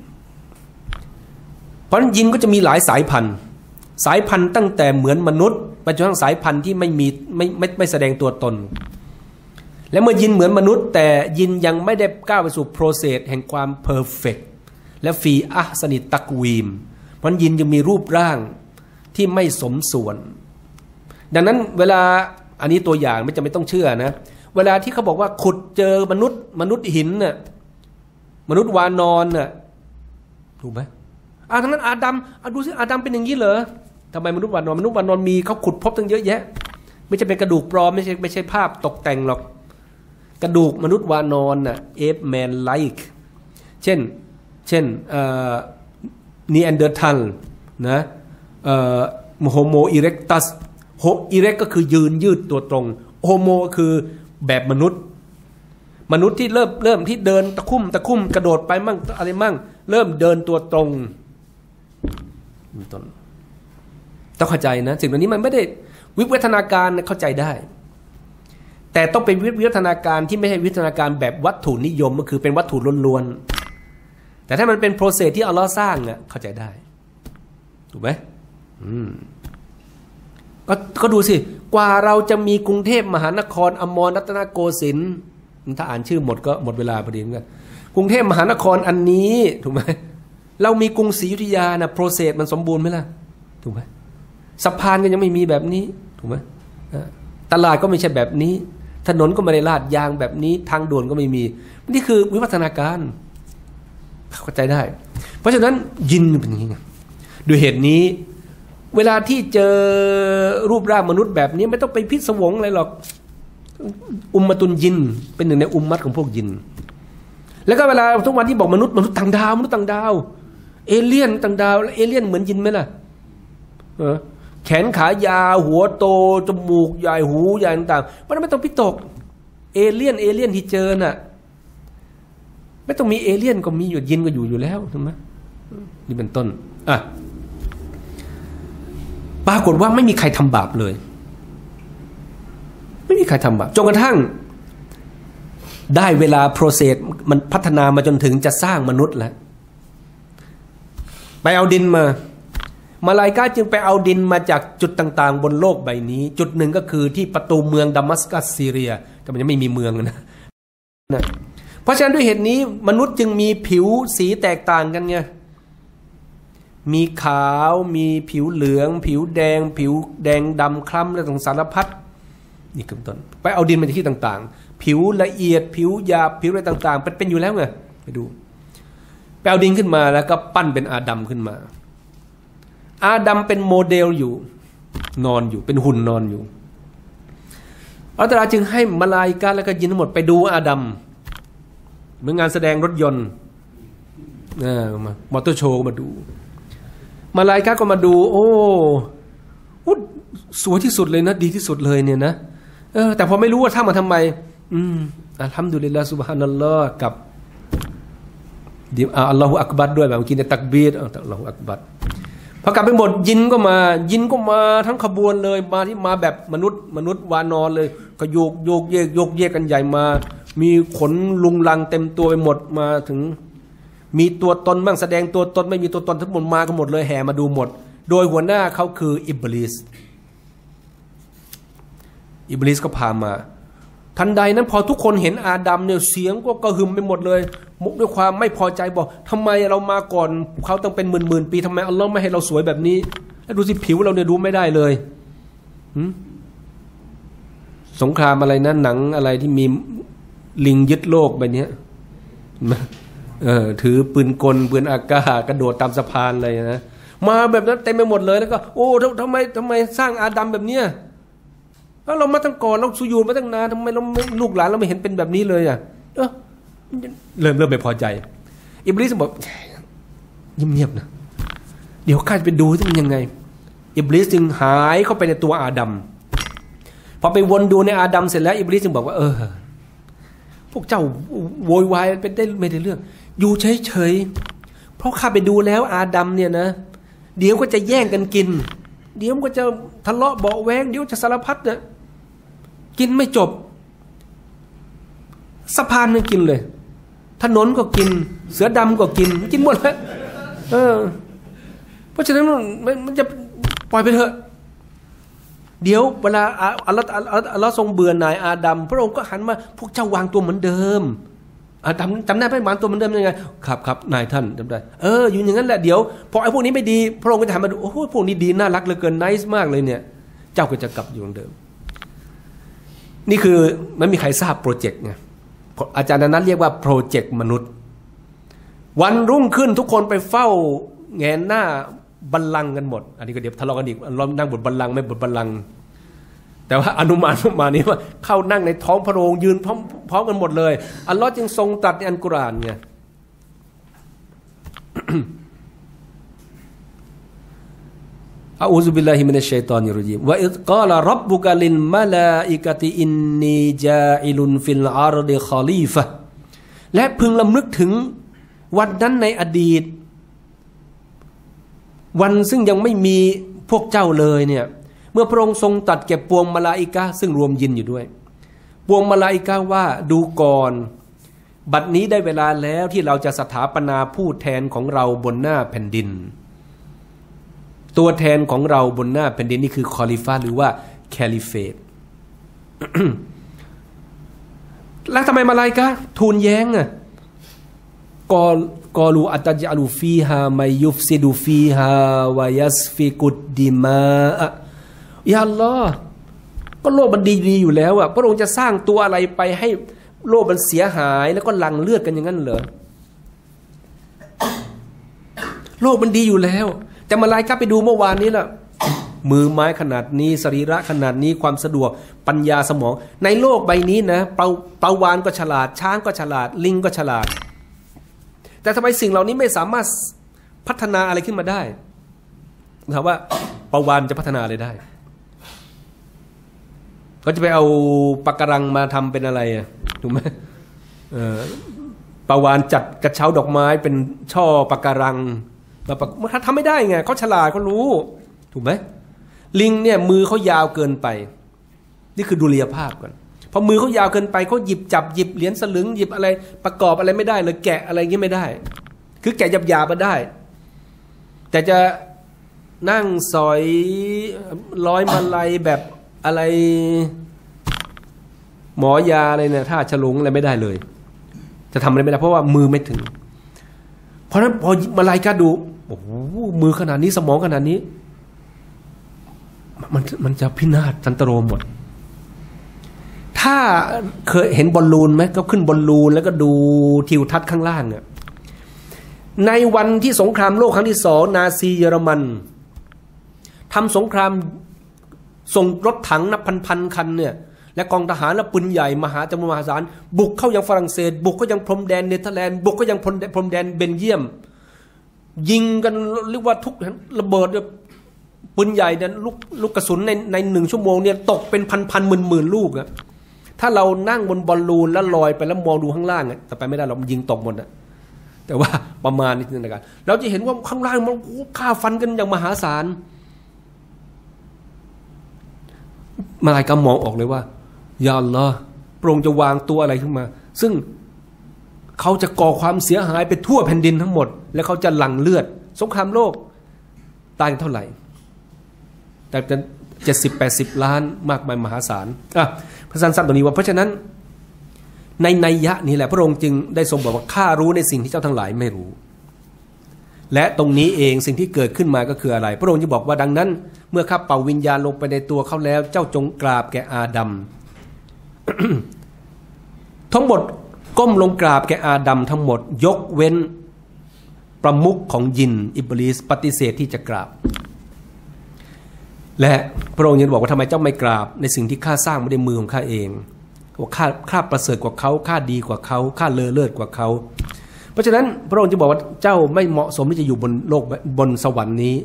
เพราะยินก็จะมีหลายสายพันธุ์ตั้งแต่เหมือนมนุษย์ไปจนถึงสายพันธุ์ที่ไม่แสดงตัวตนและเมื่อยินเหมือนมนุษย์แต่ยินยังไม่ได้ก้าวไปสู่โปรเซสแห่งความเพอร์เฟกต์และฟีอะห์ซะนิตักวีมเพราะยินยังมีรูปร่างที่ไม่สมส่วนดังนั้นเวลาอันนี้ตัวอย่างไม่จำเป็นต้องเชื่อนะเวลาที่เขาบอกว่าขุดเจอมนุษย์หินน่ะมนุษย์วานอนน่ะถูกไหมทั้งนั้นอาดัมดูสิอาดัมเป็นอย่างนี้เหรอทำไมมนุษย์วานอนมีเขาขุดพบตั้งเยอะแยะไม่ใช่เป็นกระดูกปลอมไม่ใช่ภาพตกแต่งหรอกกระดูกมนุษย์วานอนน่ะเอฟแมนไลค์เช่น เช่นนีแอนเดอร์ทัลนะโฮโมอิเร็กตัสโฮอิเร็กก็คือยืนยืดตัวตรงโฮโมคือแบบมนุษย์ที่เริ่มที่เดินตะคุ่มกระโดดไปมั่งอะไรมั่งเริ่มเดินตัวตรงต้องเข้าใจนะสิ่งเหล่านี้มันไม่ได้วิวัฒนาการเข้าใจได้แต่ต้องเป็นวิวัฒนาการที่ไม่ใช่วิวัฒนาการแบบวัตถุนิยมก็คือเป็นวัตถุล้วนๆแต่ถ้ามันเป็นโปรเซสที่อัลเลาะห์สร้างเนี่ยเข้าใจได้ถูกไหมก็ดูสิกว่าเราจะมีกรุงเทพมหานครอมรรัตนโกสินทร์ถ้าอ่านชื่อหมดก็หมดเวลาพอดีเหมือนกันกรุงเทพมหานครอันนี้ถูกไหมเรามีกรุงศรีอยุธยานะโปรเซสมันสมบูรณ์ไหมล่ะถูกไหมสะพานก็ยังไม่มีแบบนี้ถูกไหมตลาดก็ไม่ใช่แบบนี้ถนนก็ไม่ได้ลาดยางแบบนี้ทางด่วนก็ไม่มีนี่คือวิวัฒนาการเข้าใจได้เพราะฉะนั้นยินเป็นอย่างนี้ด้วยเหตุนี้เวลาที่เจอรูปร่างมนุษย์แบบนี้ไม่ต้องไปพิศวงอะไรหรอกอุมมะตุนยินเป็นหนึ่งในอุมมัตของพวกยินแล้วก็เวลาทุกวันที่บอกมนุษย์ต่างดาวเอเลี่ยนต่างดาวแล้วเอเลี่ยนเหมือนยินไหมล่ะแขนขายาวหัวโตจมูกใหญ่หูใหญ่ต่างๆมันไม่ต้องพิตกเอเลี่ยนที่เจอน่ะไม่ต้องมีเอเลี่ยนก็มีอยู่ยินก็อยู่แล้วถูกไหมนี่เป็นต้นอ่ะปรากฏว่าไม่มีใครทำบาปเลยไม่มีใครทำบาปจนกระทั่งได้เวลาโปรเซสมันพัฒนามาจนถึงจะสร้างมนุษย์แล้วไปเอาดินมามาลายกาจึงไปเอาดินมาจากจุดต่างๆบนโลกใบนี้จุดหนึ่งก็คือที่ประตูเมืองดามัสกัสซีเรียแต่มันยังไม่มีเมืองนะเพราะฉะนั้นด้วยเหตุนี้มนุษย์จึงมีผิวสีแตกต่างกันไงมีขาวมีผิวเหลืองผิวแดงดำคล้ำและต่างสารพัดนี่คือต้นไปเอาดินมาจากที่ต่างๆผิวละเอียดผิวหยาบผิวอะไรต่างๆเป็นอยู่แล้วไงไปดูไปเอาดินขึ้นมาแล้วก็ปั้นเป็นอาดัมขึ้นมาอาดัมเป็นโมเดลอยู่นอนอยู่เป็นหุ่นนอนอยู่อัลลอฮ์จึงให้มลาอิกะฮ์และก็ยินทั้งหมดไปดูอาดัมเหมือนงานแสดงรถยนต์มอเตอร์โชว์มาดูมลาอิกะฮ์ก็มาดูโอ้สวยที่สุดเลยนะดีที่สุดเลยเนี่ยนะแต่พอไม่รู้ว่าทำมาทำไมอัลฮัมดุลิลลาห์ซุบฮานัลลอฮ์กับอัลลอฮฺอักบัรด้วยแบบเมื่อกี้ในตักบีรอัลลอฮฺอักบัรพอกลับไปหมดยินก็มาทั้งขบวนเลยมาที่มาแบบมนุษย์วานอนเลยก็โยกเยกกันใหญ่มามีขนลุงลังเต็มตัวไปหมดมาถึงมีตัวตนบ้างแสดงตัวตนไม่มีตัวตนทั้งหมดมากันหมดเลยแห่มาดูหมดโดยหัวหน้าเขาคืออิบลิสก็พามาทันใดนั้นพอทุกคนเห็นอาดัมเนี่ยเสียงก็กระหึ่มไปหมดเลยมุกด้วยความไม่พอใจบอกทำไมเรามาก่อนเขาต้องเป็นหมื่นปีทำไมอัลลอฮ์ไม่ให้เราสวยแบบนี้แล้วดูสิผิวเราเนี่ยดูไม่ได้เลยสงครามอะไรนะหนังอะไรที่มีลิงยึดโลกแบบนี้ถือปืนกลปืนอากาศกระโดดตามสะพานอะไรนะมาแบบนั้นเต็มไปหมดเลยแล้วก็โอ้ทำไมสร้างอาดัมแบบเนี้ยแล้วเรามาตั้งก่อนเราสุญูดมาตั้งนานทำไมเราลูกหลานเราไม่เห็นเป็นแบบนี้เลยอ่ะเริ่มไม่พอใจอิบลิสบอกเงียบๆนะเดี๋ยวข้าจะไปดูที่มันยังไงอิบลิสจึงหายเข้าไปในตัวอาดัมพอไปวนดูในอาดัมเสร็จแล้วอิบลิสจึงบอกว่าพวกเจ้าโวยวายเป็นได้ไม่ได้เรื่องอยู่เฉยๆเพราะข้าไปดูแล้วอาดัมเนี่ยนะเดี๋ยวก็จะแย่งกันกินเดี๋ยวก็จะทะเลาะเบาแวงเดี๋ยวจะสารพัดนะกินไม่จบสะพานไม่กินเลยถนนก็กินเสือดำก็กินหมดแล้วเพราะฉะนั้นมันจะปล่อยไปเถอะเดี๋ยวเวลาอัลลอฮ์ทรงเบื่อหน่ายอาดัมพระองค์ก็หันมาพวกเจ้าวางตัวเหมือนเดิมจำได้ไหมวางตัวเหมือนเดิมยังไงครับนายท่านจำได้อยู่อย่างนั้นแหละเดี๋ยวพอไอ้พวกนี้ไม่ดีพระองค์ก็จะหันมาดูโอ้โหพวกนี้ดีน่ารักเหลือเกินไนซ์มากเลยเนี่ยเจ้าก็จะกลับอยู่เหมือนเดิมนี่คือไม่มีใครทราบโปรเจกต์ไงอาจารย์นั้นเรียกว่าโปรเจกต์มนุษย์วันรุ่งขึ้นทุกคนไปเฝ้าแงนหน้าบัลลังก์กันหมดอันนี้ก็เดี๋ยวทะเลาะกันอีกล้อมนั่งบนบัลลังก์ไม่บนบัลลังก์แต่ว่าอนุมานมานี้ว่าเข้านั่งในท้องพระโรงยืนพร้อมกันหมดเลยอัลลอฮ์จึงทรงตรัสในอัลกุรอานไง A'udzubillahi minasyaitonirrajim. Wa idh qala rabbuka lil malaikati inni ja'ilun fil ardi khalifah. และพึงรำลึกถึงวันนั้นในอดีตวันซึ่งยังไม่มีพวกเจ้าเลยเนี่ยเมื่อพระองค์ทรงตัดแก่ปวงมลาอิกะซึ่งรวมยินอยู่ด้วยปวงมลาอิกะว่าดูก่อนบัดนี้ได้เวลาแล้วที่เราจะสถาปนาผู้แทนของเราบนหน้าแผ่นดินตัวแทนของเราบนหน้าแผ่นดินนี่คือคอลิฟะหรือว่าแคลิเฟต แล้วทำไมมลาอิกะทูลแย้งอ่ะกอลูอัตจาลูฟีฮาไมยุฟซิดูฟีฮาวายัสฟิกุดดิมาอะยาอัลลอฮ์ก็โลกมันดีอยู่แล้วอ่ะพระองค์จะสร้างตัวอะไรไปให้โลกมันเสียหายแล้วก็หลั่งเลือดกันอย่างนั้นเหรอ โลกมันดีอยู่แล้วแต่มาลายกลับไปดูเมื่อวานนี้ล่ะ มือไม้ขนาดนี้สรีระขนาดนี้ความสะดวกปัญญาสมองในโลกใบนี้นะปลาวานก็ฉลาดช้างก็ฉลาดลิงก็ฉลาดแต่ทำไมสิ่งเหล่านี้ไม่สามารถพัฒนาอะไรขึ้นมาได้ถามว่าปลาวานจะพัฒนาอะไรได้ก็จะไปเอาปะการังมาทำเป็นอะไรถูกไหมปลาวานจัดกระเช้าดอกไม้เป็นช่อปะการังมาทำไม่ได้ไงเขาฉลาดเขารู้ถูกไหมลิงเนี่ยมือเขายาวเกินไปนี่คือดุลยภาพก่อนพอมือเขายาวเกินไปเขาหยิบเหรียญสลึงหยิบอะไรประกอบอะไรไม่ได้เลยแกะอะไรเงี้ยไม่ได้คือแกะหยาบๆมาได้แต่จะนั่งสอยร้อยมาลัยแบบอะไรหมอยาอะไรเนี่ยท่าฉลุงอะไรไม่ได้เลยจะทำอะไรไม่ได้เพราะว่ามือไม่ถึงเพราะนั้นพอมาลายกาดูโอ้โหมือขนาดนี้สมองขนาดนี้มันจะพินาศสันตโรมหมดถ้าเคยเห็นบอลลูนไหมก็ขึ้นบอลลูนแล้วก็ดูทิวทัศน์ข้างล่างเนี่ยในวันที่สงครามโลกครั้งที่สองนาซีเยอรมันทำสงครามส่งรถถังนับพันๆคันเนี่ยและกองทหารและปืนใหญ่มหาจำนวนมหาศาลบุกเข้ายังฝรั่งเศสบุกเข้ายังพรมแดนเนเธอร์แลนด์บุกเข้ายังพรมแดนเบลเยียมยิงกันเรียกว่าทุกระเบิดปืนใหญ่เนี่ยลูกกระสุนในหนึ่งชั่วโมงเนี่ยตกเป็นพันๆหมื่นลูกอะถ้าเรานั่งบนบอลลูนแล้วลอยไปแล้วมองดูข้างล่างเนี่ยแต่ไปไม่ได้เรายิงตกหมดอะแต่ว่าประมาณนี้นะครับเราจะเห็นว่าข้างล่างมันฆ่าฟันกันอย่างมหาศาลมาลายกามองออกเลยว่ายาอัลลอฮ์พระองค์จะวางตัวอะไรขึ้นมาซึ่งเขาจะก่อความเสียหายไปทั่วแผ่นดินทั้งหมดและเขาจะหลั่งเลือดสงครามโลกตายเท่าไหร่แต่จะ70-80 ล้านมากมายมหาศาลพระสันสัตว์ตรงนี้ว่าเพราะฉะนั้นในนัยยะนี้แหละพระองค์จึงได้ทรงบอกว่าข้ารู้ในสิ่งที่เจ้าทั้งหลายไม่รู้และตรงนี้เองสิ่งที่เกิดขึ้นมาก็คืออะไรพระองค์จะบอกว่าดังนั้นเมื่อข้าเป่าวิญญาณลงไปในตัวเขาแล้วเจ้าจงกราบแก่อาดัม ทั้งหมดก้มลงกราบแก่อาดัมทั้งหมดยกเว้นประมุขของยินอิบลิสปฏิเสธที่จะกราบและพระองค์ยังบอกว่าทำไมเจ้าไม่กราบในสิ่งที่ข้าสร้างไม่ได้มือของข้าเองว่าข้าประเสริฐกว่าเขาข้าดีกว่าเขาข้าเลอเลิศกว่าเขาเพราะฉะนั้นพระองค์จะบอกว่าเจ้าไม่เหมาะสมที่จะอยู่บนโลกบนสวรรค์นี้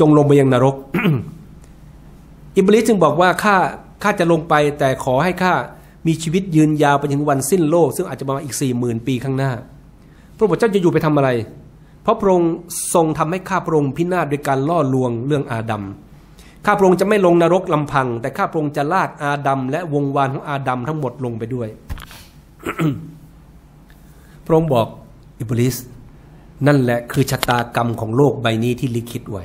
จงลงไปยังนรก อิบลิสจึงบอกว่าข้าจะลงไปแต่ขอให้ข้ามีชีวิตยืนยาวไปถึงวันสิ้นโลกซึ่งอาจจะมาอีก 40,000 ปีข้างหน้าพระองค์เจ้าจะอยู่ไปทำอะไรเพราะพระองค์ทรงทำให้ข้าพระองค์พินาศโดยการล่อลวงเรื่องอาดัมข้าพระองค์จะไม่ลงนรกลำพังแต่ข้าพระองค์จะลากอาดัมและวงวานของอาดัมทั้งหมดลงไปด้วย พระองค์บอกอิบลิสนั่นแหละคือชะตากรรมของโลกใบนี้ที่ลิขิตไว้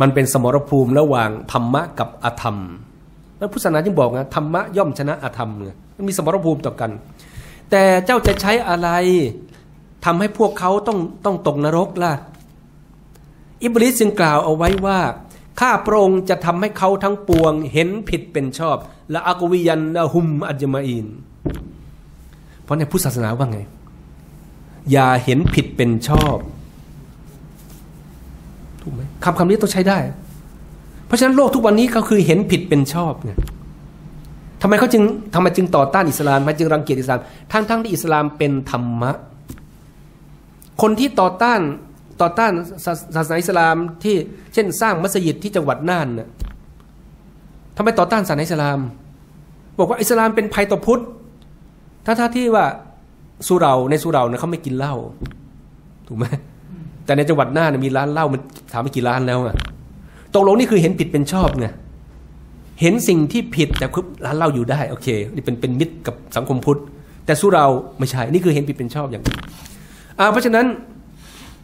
มันเป็นสมรภูมิระหว่างธรรมะกับอธรรมแล้วพุทธศาสนาจึงบอกนะธรรมะย่อมชนะอธรรมเนี่ยมันมีสมรภูมิต่อกันแต่เจ้าจะใช้อะไรทำให้พวกเขาต้องตกนรกล่ะอิบลิสจึงกล่าวเอาไว้ว่าข้าพระองค์จะทำให้เขาทั้งปวงเห็นผิดเป็นชอบละอักวิยันละหุมอัจญมาอินเพราะในพุทธศาสนาว่าไงอย่าเห็นผิดเป็นชอบถูกไหมคำนี้ต้องใช้ได้เพราะฉะนั้นโลกทุกวันนี้ก็คือเห็นผิดเป็นชอบเนี่ยทำไมจึงต่อต้านอิสลามจึงรังเกียจอิสลามทั้งที่อิสลามเป็นธรรมะคนที่ต่อต้าน ต่อต้านศาสนาอิสลามที่เช่นสร้างมัสยิดที่จังหวัดน่านน่ะทำไมต่อต้านศาสนาอิสลามบอกว่าอิสลามเป็นภัยต่อพุทธที่ว่าสุเราในสุเราเนี่ยเขาไม่กินเหล้าถูกไหมแต่ในจังหวัดน่านมีร้านเหล้ามันถามไปกี่ร้านแล้วอ่ะตกลงนี่คือเห็นผิดเป็นชอบไงเห็นสิ่งที่ผิดแต่คือร้านเหล้าอยู่ได้โอเคนี่เป็นมิตรกับสังคมพุทธแต่สุเราไม่ใช่นี่คือเห็นผิดเป็นชอบอย่างนี้เพราะฉะนั้น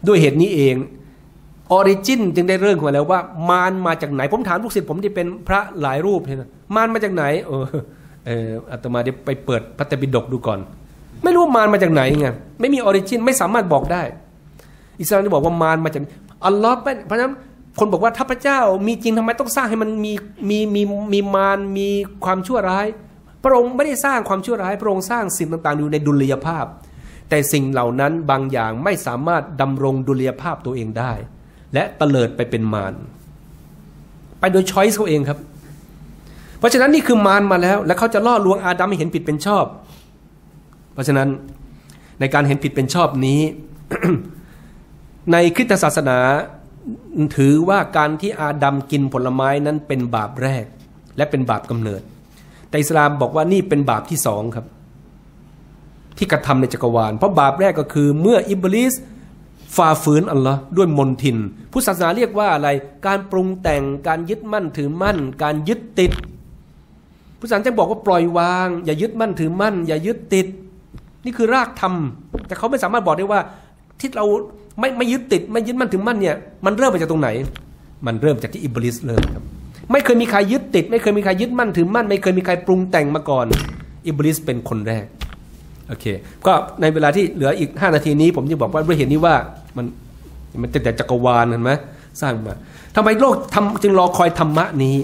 ด้วยเหตุนี้เองออริจินจึงได้เรื่องมาแล้วว่ามารมาจากไหนผมถามลูกศิษย์ผมที่เป็นพระหลายรูปเนี่ยนะมารมาจากไหนอาตมาได้ไปเปิดพระไตรปิฎกดูก่อนไม่รู้ว่ามารมาจากไหนไงไม่มีออริจินไม่สามารถบอกได้อิสลามจะบอกว่ามารมาจากอัลลอฮ์เพราะฉะนั้นคนบอกว่าถ้าพระเจ้ามีจริงทำไมต้องสร้างให้มันมีมารมีความชั่วร้ายพระองค์ไม่ได้สร้างความชั่วร้ายพระองค์สร้างสิ่งต่างๆอยู่ในดุลยภาพแต่สิ่งเหล่านั้นบางอย่างไม่สามารถดำรงดุลยภาพตัวเองได้และเตลิดไปเป็นมารไปโดยช้อยส์เขาเองครับเพราะฉะนั้นนี่คือมารมาแล้วและเขาจะล่อลวงอาดัมให้เห็นผิดเป็นชอบเพราะฉะนั้นในการเห็นผิดเป็นชอบนี้ ในคริสตศาสนาถือว่าการที่อาดัมกินผลไม้นั้นเป็นบาปแรกและเป็นบาปกำเนิดแต่อิสลามบอกว่านี่เป็นบาปที่สองครับที่กระทำในจักรวาลเพราะบาปแรกก็คือเมื่ออิบลิสฝ่าฝืนอัลลอฮ์ด้วยมนทินผู้ศาสนาเรียกว่าอะไรการปรุงแต่งการยึดมั่นถือมั่นการยึดติดผู้ศาสนาจะบอกว่าปล่อยวางอย่ายึดมั่นถือมั่นอย่ายึดติดนี่คือรากธรรมแต่เขาไม่สามารถบอกได้ว่าที่เราไม่ยึดติดไม่ยึดมั่นถึงมั่นเนี่ยมันเริ่มมาจากตรงไหนมันเริ่มจากที่อิบลิสเริ่มครับไม่เคยมีใครยึดติดไม่เคยมีใครยึดมั่นถึงมั่นไม่เคยมีใครปรุงแต่งมาก่อนอิบลิสเป็นคนแรกโอเคก็ในเวลาที่เหลืออีก5นาทีนี้ผมจะบอกว่าด้วยเห็นนี้ว่ามันแต่จักรวาลเห็นไหมสร้างมาทำไมโลกจึงรอคอยธรรมะนี้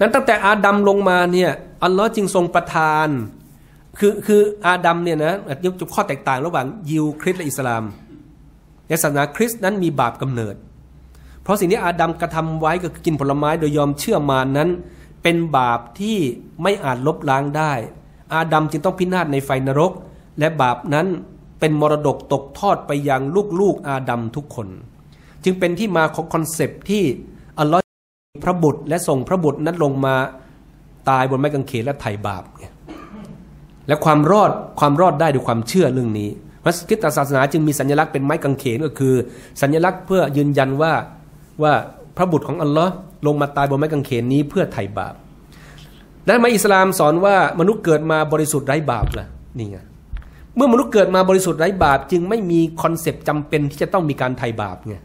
นั้นตั้งแต่อาดัมลงมาเนี่ยอัลลอฮ์จึงทรงประทานคืออาดัมเนี่ยนะยกจุดข้อแตกต่างระหว่างยิวคริสต์และอิสลามในศาสนาคริสต์นั้นมีบาปกำเนิดเพราะสิ่งที่อาดัมกระทำไว้ก็คือกินผลไม้โดยยอมเชื่อมารนั้นเป็นบาปที่ไม่อาจลบล้างได้อาดัมจึงต้องพินาศในไฟนรกและบาปนั้นเป็นมรดกตกทอดไปยังลูกๆอาดัมทุกคนจึงเป็นที่มาของคอนเซปต์ที่อัลลอฮ์พระบุตรและส่งพระบุตรนั้นลงมาตายบนไม้กางเขนและไถ่บาปและความรอดได้ด้วยความเชื่อเรื่องนี้เพราะคริสตศาสนาจึงมีสัญลักษณ์เป็นไม้กางเขนก็คือสัญลักษณ์เพื่อยืนยันว่าพระบุตรของอัลลอฮ์ลงมาตายบนไม้กางเขนนี้เพื่อไถ่บาปและทำไมอิสลามสอนว่ามนุษย์เกิดมาบริสุทธิ์ไร้บาปล่ะนี่ไงเมื่อมนุษย์เกิดมาบริสุทธิ์ไร้บาปจึงไม่มีคอนเซปต์จำเป็นที่จะต้องมีการไถ่บาปไง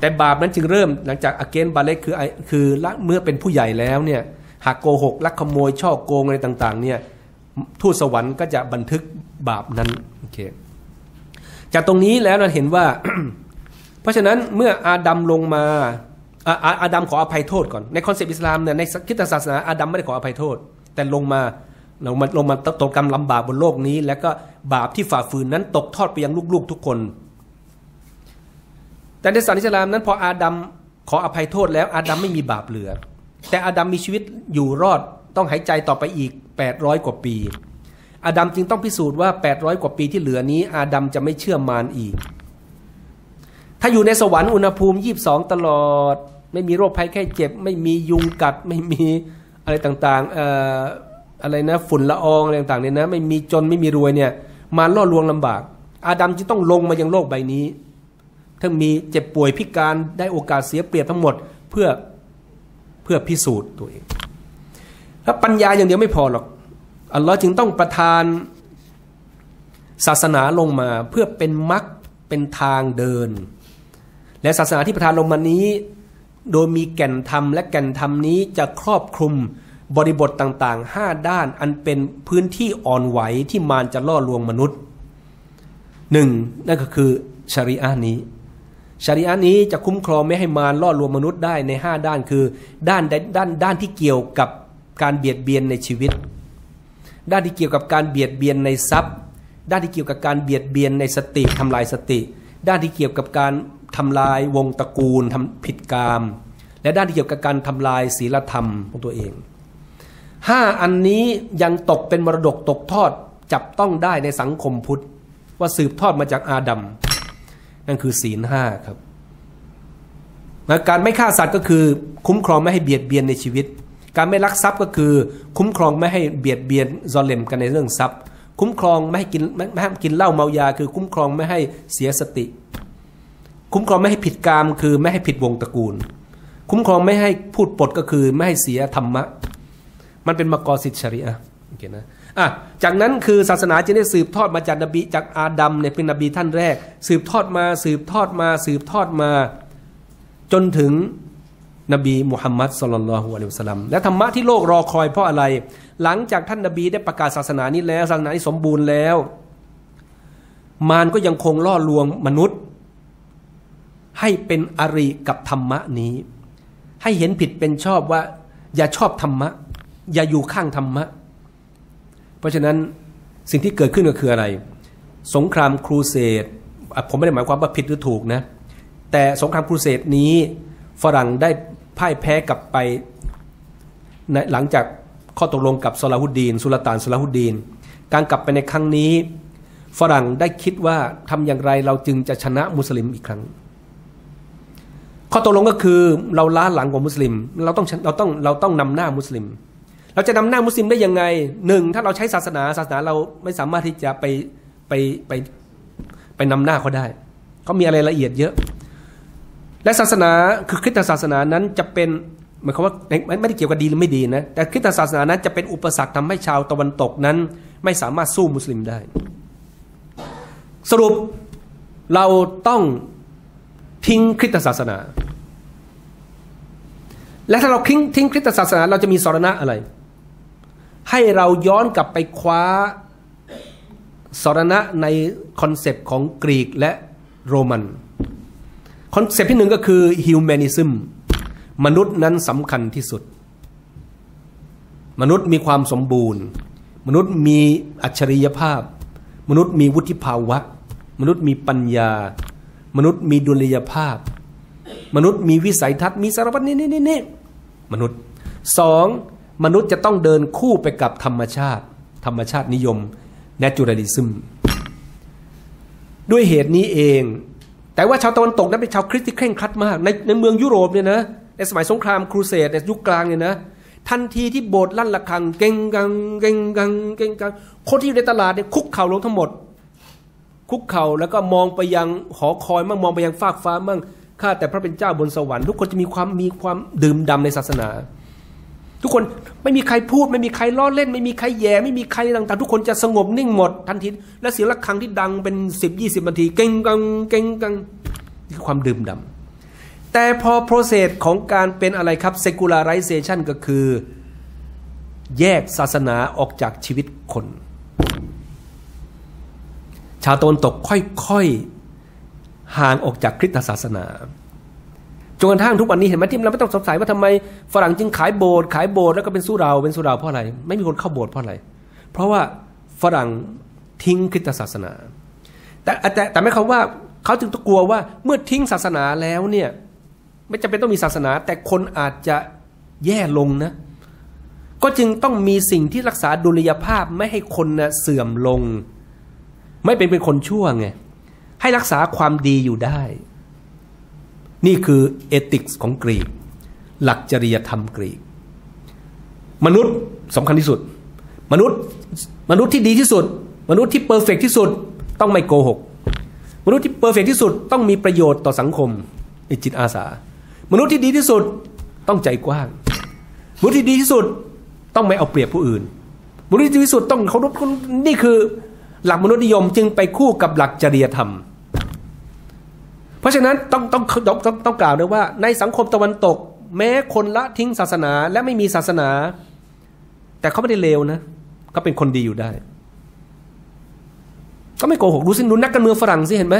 แต่บาปนั้นจึงเริ่มหลังจากอาเกนบาเล็กคือเมื่อเป็นผู้ใหญ่แล้วเนี่ยหากโกหกลักขโมยช่อโกงอะไรต่างๆเนี่ยทูตสวรรค์ก็จะบันทึกบาปนั้นโอเคจากตรงนี้แล้วเราเห็นว่า เพราะฉะนั้นเมื่ออาดัมลงมาอาดัมขออภัยโทษก่อนในคอนเซปต์อิสลามเนี่ยในคริสตศาสนาอาดัมไม่ได้ขออภัยโทษแต่ลงมาตกกรรมลำบากบนโลกนี้แล้วก็บาปที่ฝ่าฝืนนั้นตกทอดไปยังลูกๆทุกคนแต่ในศาสนาอิสลามนั้นพออาดัมขออภัยโทษแล้วอาดัมไม่มีบาปเหลือแต่อาดัมมีชีวิตอยู่รอดต้องหายใจต่อไปอีก800กว่าปีอาดัมจึงต้องพิสูจน์ว่า800กว่าปีที่เหลือนี้อาดัมจะไม่เชื่อมารอีกถ้าอยู่ในสวรรค์อุณหภูมิ22ตลอดไม่มีโรคภัยแค่เจ็บไม่มียุงกัดไม่มีอะไรต่างๆอะไรนะฝุ่นละอองอะไรต่างๆเนี่ยนะไม่มีจนไม่มีรวยเนี่ยมารล่อลวงลำบากอาดัมจึงต้องลงมายังโลกใบนี้ทั้งมีเจ็บป่วยพิการได้โอกาสเสียเปรียบทั้งหมดเพื่อพิสูจน์ตัวเองแล้วปัญญาอย่างเดียวไม่พอหรอกอัลลอฮ์จึงต้องประทานศาสนาลงมาเพื่อเป็นมรรคเป็นทางเดินและศาสนาที่ประทานลงมานี้โดยมีแก่นธรรมและแก่นธรรมนี้จะครอบคลุมบริบทต่างๆ5ด้านอันเป็นพื้นที่อ่อนไหวที่มารจะล่อลวงมนุษย์1นั่นก็คือชะรีอะห์นี้ชะรีอะห์นี้จะคุ้มครองไม่ให้มารล่อลวงมนุษย์ได้ใน5ด้านคือด้านที่เกี่ยวกับการเบียดเบียนในชีวิตด้านที่เกี่ยวกับการเบียดเบียนในทรัพย์ด้านที่เกี่ยวกับการเบียดเบียนในสติทำลายสติด้านที่เกี่ยวกับการทำลายวงตระกูลทำผิดกามและด้านที่เกี่ยวกับการทำลายศีลธรรมของตัวเอง5อันนี้ยังตกเป็นมรดกตกทอดจับต้องได้ในสังคมพุทธว่าสืบทอดมาจากอาดัม นั่นคือศีลห้าครับการไม่ฆ่าสัตว์ก็คือคุ้มครองไม่ให้เบียดเบียนในชีวิตการไม่ลักทรัพย์ก็คือคุ้มครองไม่ให้เบียดเบียนซอเลมกันในเรื่องทรัพย์คุ้มครองไม่ให้กินเหล้าเมายาคือคุ้มครองไม่ให้เสียสติคุ้มครองไม่ให้ผิดกามคือไม่ให้ผิดวงตระกูลคุ้มครองไม่ให้พูดปดก็คือไม่ให้เสียธรรมะมันเป็นมกอสิทธิชริอะห์โอเคนะจากนั้นคือศาสนาจึงได้สืบทอดมาจากนบีจากอาดัมเนี่ยเป็นนบีท่านแรกสืบทอดมาจนถึงนบีมุฮัมมัดศ็อลลัลลอฮุอะลัยฮิวะซัลลัมและธรรมะที่โลกรอคอยเพราะอะไรหลังจากท่านนบีได้ประกาศศาสนานี้แล้วศาสนานี้สมบูรณ์แล้วมารก็ยังคงล่อลวงมนุษย์ให้เป็นอริกับธรรมะนี้ให้เห็นผิดเป็นชอบว่าอย่าชอบธรรมะอย่าอยู่ข้างธรรมะเพราะฉะนั้นสิ่งที่เกิดขึ้นก็คืออะไรสงครามครูเสดผมไม่ได้หมายความว่าผิดหรือถูกนะแต่สงครามครูเสดนี้ฝรั่งได้พ่ายแพ้กลับไปหลังจากข้อตกลงกับซลาฮุดดีนสุลต่านซลาฮุดดีนการกลับไปในครั้งนี้ฝรั่งได้คิดว่าทำอย่างไรเราจึงจะชนะมุสลิมอีกครั้งข้อตกลงก็คือเราล้าหลังกว่ามุสลิมเราต้องนำหน้ามุสลิมเราจะนำหน้ามุสลิมได้ยังไงหนึ่งถ้าเราใช้ศาสนาเราไม่สามารถที่จะไปนำหน้าเขาได้เขามีอะไรละเอียดเยอะและศาสนาคือคริสตศาสนานั้นจะเป็นหมายความว่าไม่ได้เกี่ยวกับดีหรือไม่ดีนะแต่คริสตศาสนานั้นจะเป็นอุปสรรคทำให้ชาวตะวันตกนั้นไม่สามารถสู้มุสลิมได้สรุปเราต้องทิ้งคริสตศาสนาและถ้าเราทิ้งคริสตศาสนาเราจะมีสรณะอะไรให้เราย้อนกลับไปคว้าสรณะในคอนเซปต์ของกรีกและโรมันคอนเซปต์ที่หนึ่งก็คือฮิวแมนิซึมมนุษย์นั้นสำคัญที่สุดมนุษย์มีความสมบูรณ์มนุษย์มีอัจฉริยภาพมนุษย์มีวุฒิภาวะมนุษย์มีปัญญามนุษย์มีดุลยภาพมนุษย์มีวิสัยทัศน์มีสารพัดนี่มนุษย์สองมนุษย์จะต้องเดินคู่ไปกับธรรมชาตินิยม naturalism ด้วยเหตุนี้เองแต่ว่าชาวตะวันตกนั้นเป็นชาวคริสต์ที่เคร่งครัดมากในเมืองยุโรปเนี่ยนะในสมัยสงครามครูเสดในยุคกลางเนี่ยนะทันทีที่โบสถ์ลั่นระฆังเก่งกังเก่งกังเก่งกังคนที่อยู่ในตลาดเนี่ยคุกเข่าลงทั้งหมดคุกเข่าแล้วก็มองไปยังหอคอยมั่งมองไปยังฟากฟ้ามั่งข้าแต่พระเป็นเจ้าบนสวรรค์ทุกคนจะมีความดื่มด่ำในศาสนาทุกคนไม่มีใครพูดไม่มีใครล้อเล่นไม่มีใครแย่ไม่มีใครต่างๆทุกคนจะสงบนิ่งหมดทันทีและเสียงระฆังที่ดังเป็น 10-20 นาทีเก่งกังเก่งกังนี่คือความดื่มด่ำแต่พอโปรเซสของการเป็นอะไรครับ secularization ก็คือแยกศาสนาออกจากชีวิตคนชาวตะวันตกค่อยๆห่างออกจากคริสตศาสนาจนกระทั่งทุกวันนี้เห็นไหมที่เราไม่ต้องสงสัยว่าทำไมฝรั่งจึงขายโบสถ์แล้วก็เป็นสู้เราเพราะอะไรไม่มีคนเข้าโบสถ์เพราะอะไรเพราะว่าฝรั่งทิ้งคริสตศาสนาแต่ไม่เขาว่าเขาจึงกลัวว่าเมื่อทิ้งศาสนาแล้วเนี่ยไม่จำเป็นต้องมีศาสนาแต่คนอาจจะแย่ลงนะก็จึงต้องมีสิ่งที่รักษาดุลยภาพไม่ให้คนนะเสื่อมลงไม่เป็นคนชั่วไงให้รักษาความดีอยู่ได้นี่คือเอติกส์ของกรีกหลักจริยธรรมกรีกมนุษย์สำคัญที่สุดมนุษย์ที่ดีที่สุดมนุษย์ที่เพอร์เฟกต์ที่สุดต้องไม่โกหกมนุษย์ที่เพอร์เฟกต์ที่สุดต้องมีประโยชน์ต่อสังคมมีจิตอาสามนุษย์ที่ดีที่สุดต้องใจกว้างมนุษย์ที่ดีที่สุดต้องไม่เอาเปรียบผู้อื่นมนุษย์ที่ดีที่สุดต้องเคารพคนนี่คือหลักมนุษยนิยมจึงไปคู่กับหลักจริยธรรมเพราะฉะนั้นต้องกล่าวด้วยว่าในสังคมตะวันตกแม้คนละทิ้งศาสนาและไม่มีศาสนาแต่เขาไม่ได้เลวนะเขาเป็นคนดีอยู่ได้ก็ไม่โกหกดูสิดูนักการเมืองฝรั่งสิเห็นไหม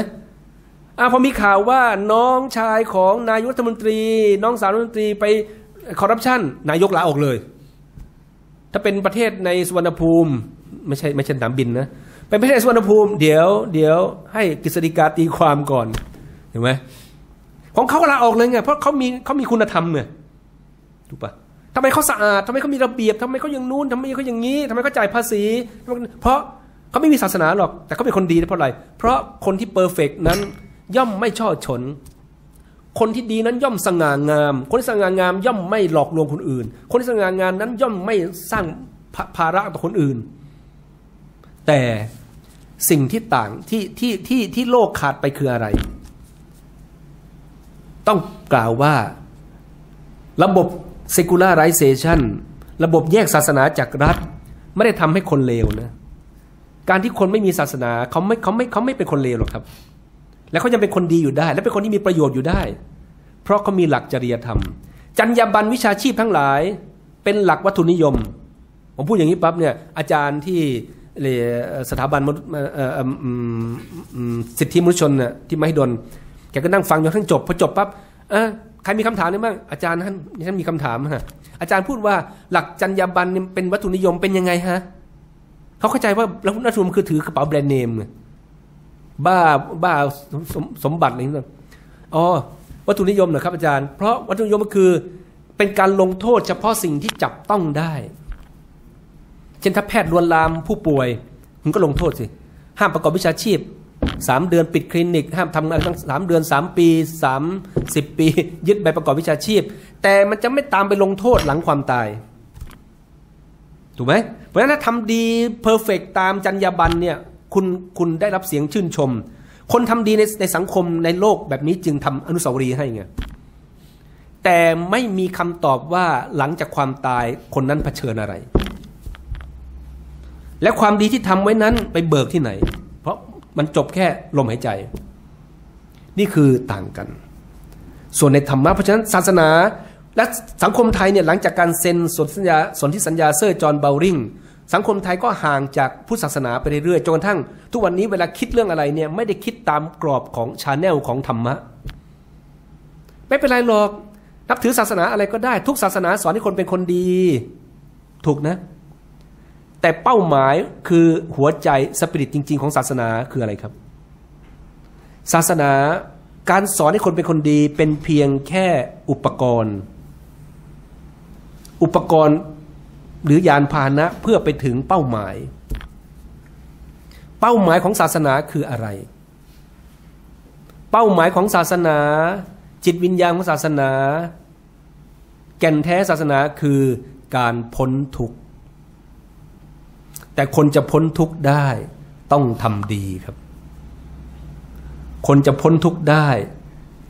พอมีข่าวว่าน้องชายของนายกรัฐมนตรีน้องสาวรัฐมนตรีไปคอร์รัปชันนายกลาออกเลยถ้าเป็นประเทศในสุวรรณภูมิไม่ใช่สนามบินนะเป็นประเทศสุวรรณภูมิเดี๋ยวให้กฤษฎีกาตีความก่อนเห็นไหมของเขาก็ลาออกเลยไงเพราะเขามีคุณธรรมเนี่ยถูกปะทำไมเขาสะอาดทำไมเขามีระเบียบทำไมเขาอย่างนู้นทำไมเขาอย่างนี้ทำไมเขาจ่ายภาษีเพราะเขาไม่มีศาสนาหรอกแต่เขาเป็นคนดีเพราะอะไรเพราะคนที่เพอร์เฟกต์นั้น ย่อมไม่ช่อฉนคนที่ดีนั้นย่อมสง่างามคนที่สง่างามย่อมไม่หลอกลวงคนอื่นคนที่สง่างามนั้นย่อมไม่สร้างภาระต่อคนอื่นแต่สิ่งที่ต่างที่โลกขาดไปคืออะไรต้องกล่าวว่าระบบ secularization ระบบแยกศาสนาจากรัฐไม่ได้ทำให้คนเลวนะการที่คนไม่มีศาสนาเขาไม่เป็นคนเลวหรอกครับและเขายังเป็นคนดีอยู่ได้และเป็นคนที่มีประโยชน์อยู่ได้เพราะเขามีหลักจริยธรรมจรรยาบรรณวิชาชีพทั้งหลายเป็นหลักวัตถุนิยมผมพูดอย่างนี้ปั๊บเนี่ยอาจารย์ที่สถาบันสิทธิมนุษยชนน่ะที่มหิดลแกก็นั่งฟังจนทั้งจบพอจบปั๊บใครมีคำถามนี่บ้างอาจารย์ท่านมีคำถามฮะอาจารย์พูดว่าหลักจรรยาบรรณเป็นวัตถุนิยมเป็นยังไงฮะเขาเข้าใจว่าแล้วนักธุรกิจคือถือกระเป๋าแบรนด์เนมบ้าสมบัติอะไรนั่นอ๋อวัตถุนิยมเหรอครับอาจารย์เพราะวัตถุนิยมก็คือเป็นการลงโทษเฉพาะสิ่งที่จับต้องได้เช่นถ้าแพทย์ลวนลามผู้ป่วยคุณก็ลงโทษสิห้ามประกอบวิชาชีพ3เดือนปิดคลินิกห้ามทำงานตั้ง3เดือน3ปี30ปียึดใบประกอบวิชาชีพแต่มันจะไม่ตามไปลงโทษหลังความตายถูกไหมเพราะฉะนั้นถ้าทำดีเพอร์เฟกต์ตามจรรยาบรรณเนี่ยคุณได้รับเสียงชื่นชมคนทำดีในสังคมในโลกแบบนี้จึงทำอนุสาวรีย์ให้ไงแต่ไม่มีคำตอบว่าหลังจากความตายคนนั้นเผชิญอะไรและความดีที่ทำไว้นั้นไปเบิกที่ไหนเพราะมันจบแค่ลมหายใจนี่คือต่างกันส่วนในธรรมะเพราะฉะนั้นศาสนาและสังคมไทยเนี่ยหลังจากการเซ็นสนธิสัญญาเซอร์จอห์นเบลลิงสังคมไทยก็ห่างจากพุทธศาสนาไปเรื่อยๆจนกระทั่งทุกวันนี้เวลาคิดเรื่องอะไรเนี่ยไม่ได้คิดตามกรอบของชาแนลของธรรมะไม่เป็นไรหรอกนับถือศาสนาอะไรก็ได้ทุกศาสนาสอนให้คนเป็นคนดีถูกนะแต่เป้าหมายคือหัวใจสปิริตจริงๆของศาสนาคืออะไรครับศาสนาการสอนให้คนเป็นคนดีเป็นเพียงแค่อุปกรณ์หรือยานพาหนะเพื่อไปถึงเป้าหมายของศาสนาคืออะไรเป้าหมายของศาสนาจิตวิญญาณของศาสนาแก่นแท้ศาสนาคือการพ้นทุกข์แต่คนจะพ้นทุกข์ได้ต้องทำดีครับคนจะพ้นทุกข์ได้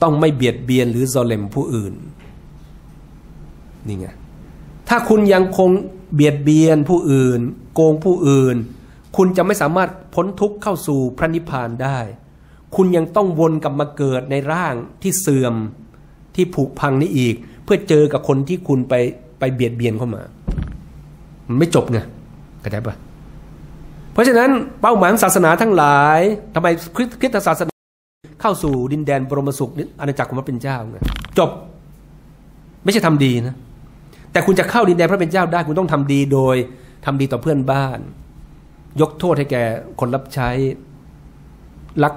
ต้องไม่เบียดเบียนหรือซอเลมผู้อื่นนี่ไงถ้าคุณยังคงเบียดเบียนผู้อื่นโกงผู้อื่นคุณจะไม่สามารถพ้นทุกข์เข้าสู่พระนิพพานได้คุณยังต้องวนกลับมาเกิดในร่างที่เสื่อมที่ผุพังนี้อีกเพื่อเจอกับคนที่คุณไปเบียดเบียนเข้ามามันไม่จบไงเข้าใจปะเพราะฉะนั้นเป้าหมายศาสนาทั้งหลายทำไมคริสตศาสนาเข้าสู่ดินแดนบรมสุขอาณาจักรของพระผู้เป็นเจ้าไงจบไม่ใช่ทำดีนะแต่คุณจะเข้าดินแดนพระเป็นเจ้าได้คุณต้องทำดีโดยทำดีต่อเพื่อนบ้านยกโทษให้แก่คนรับใช้รัก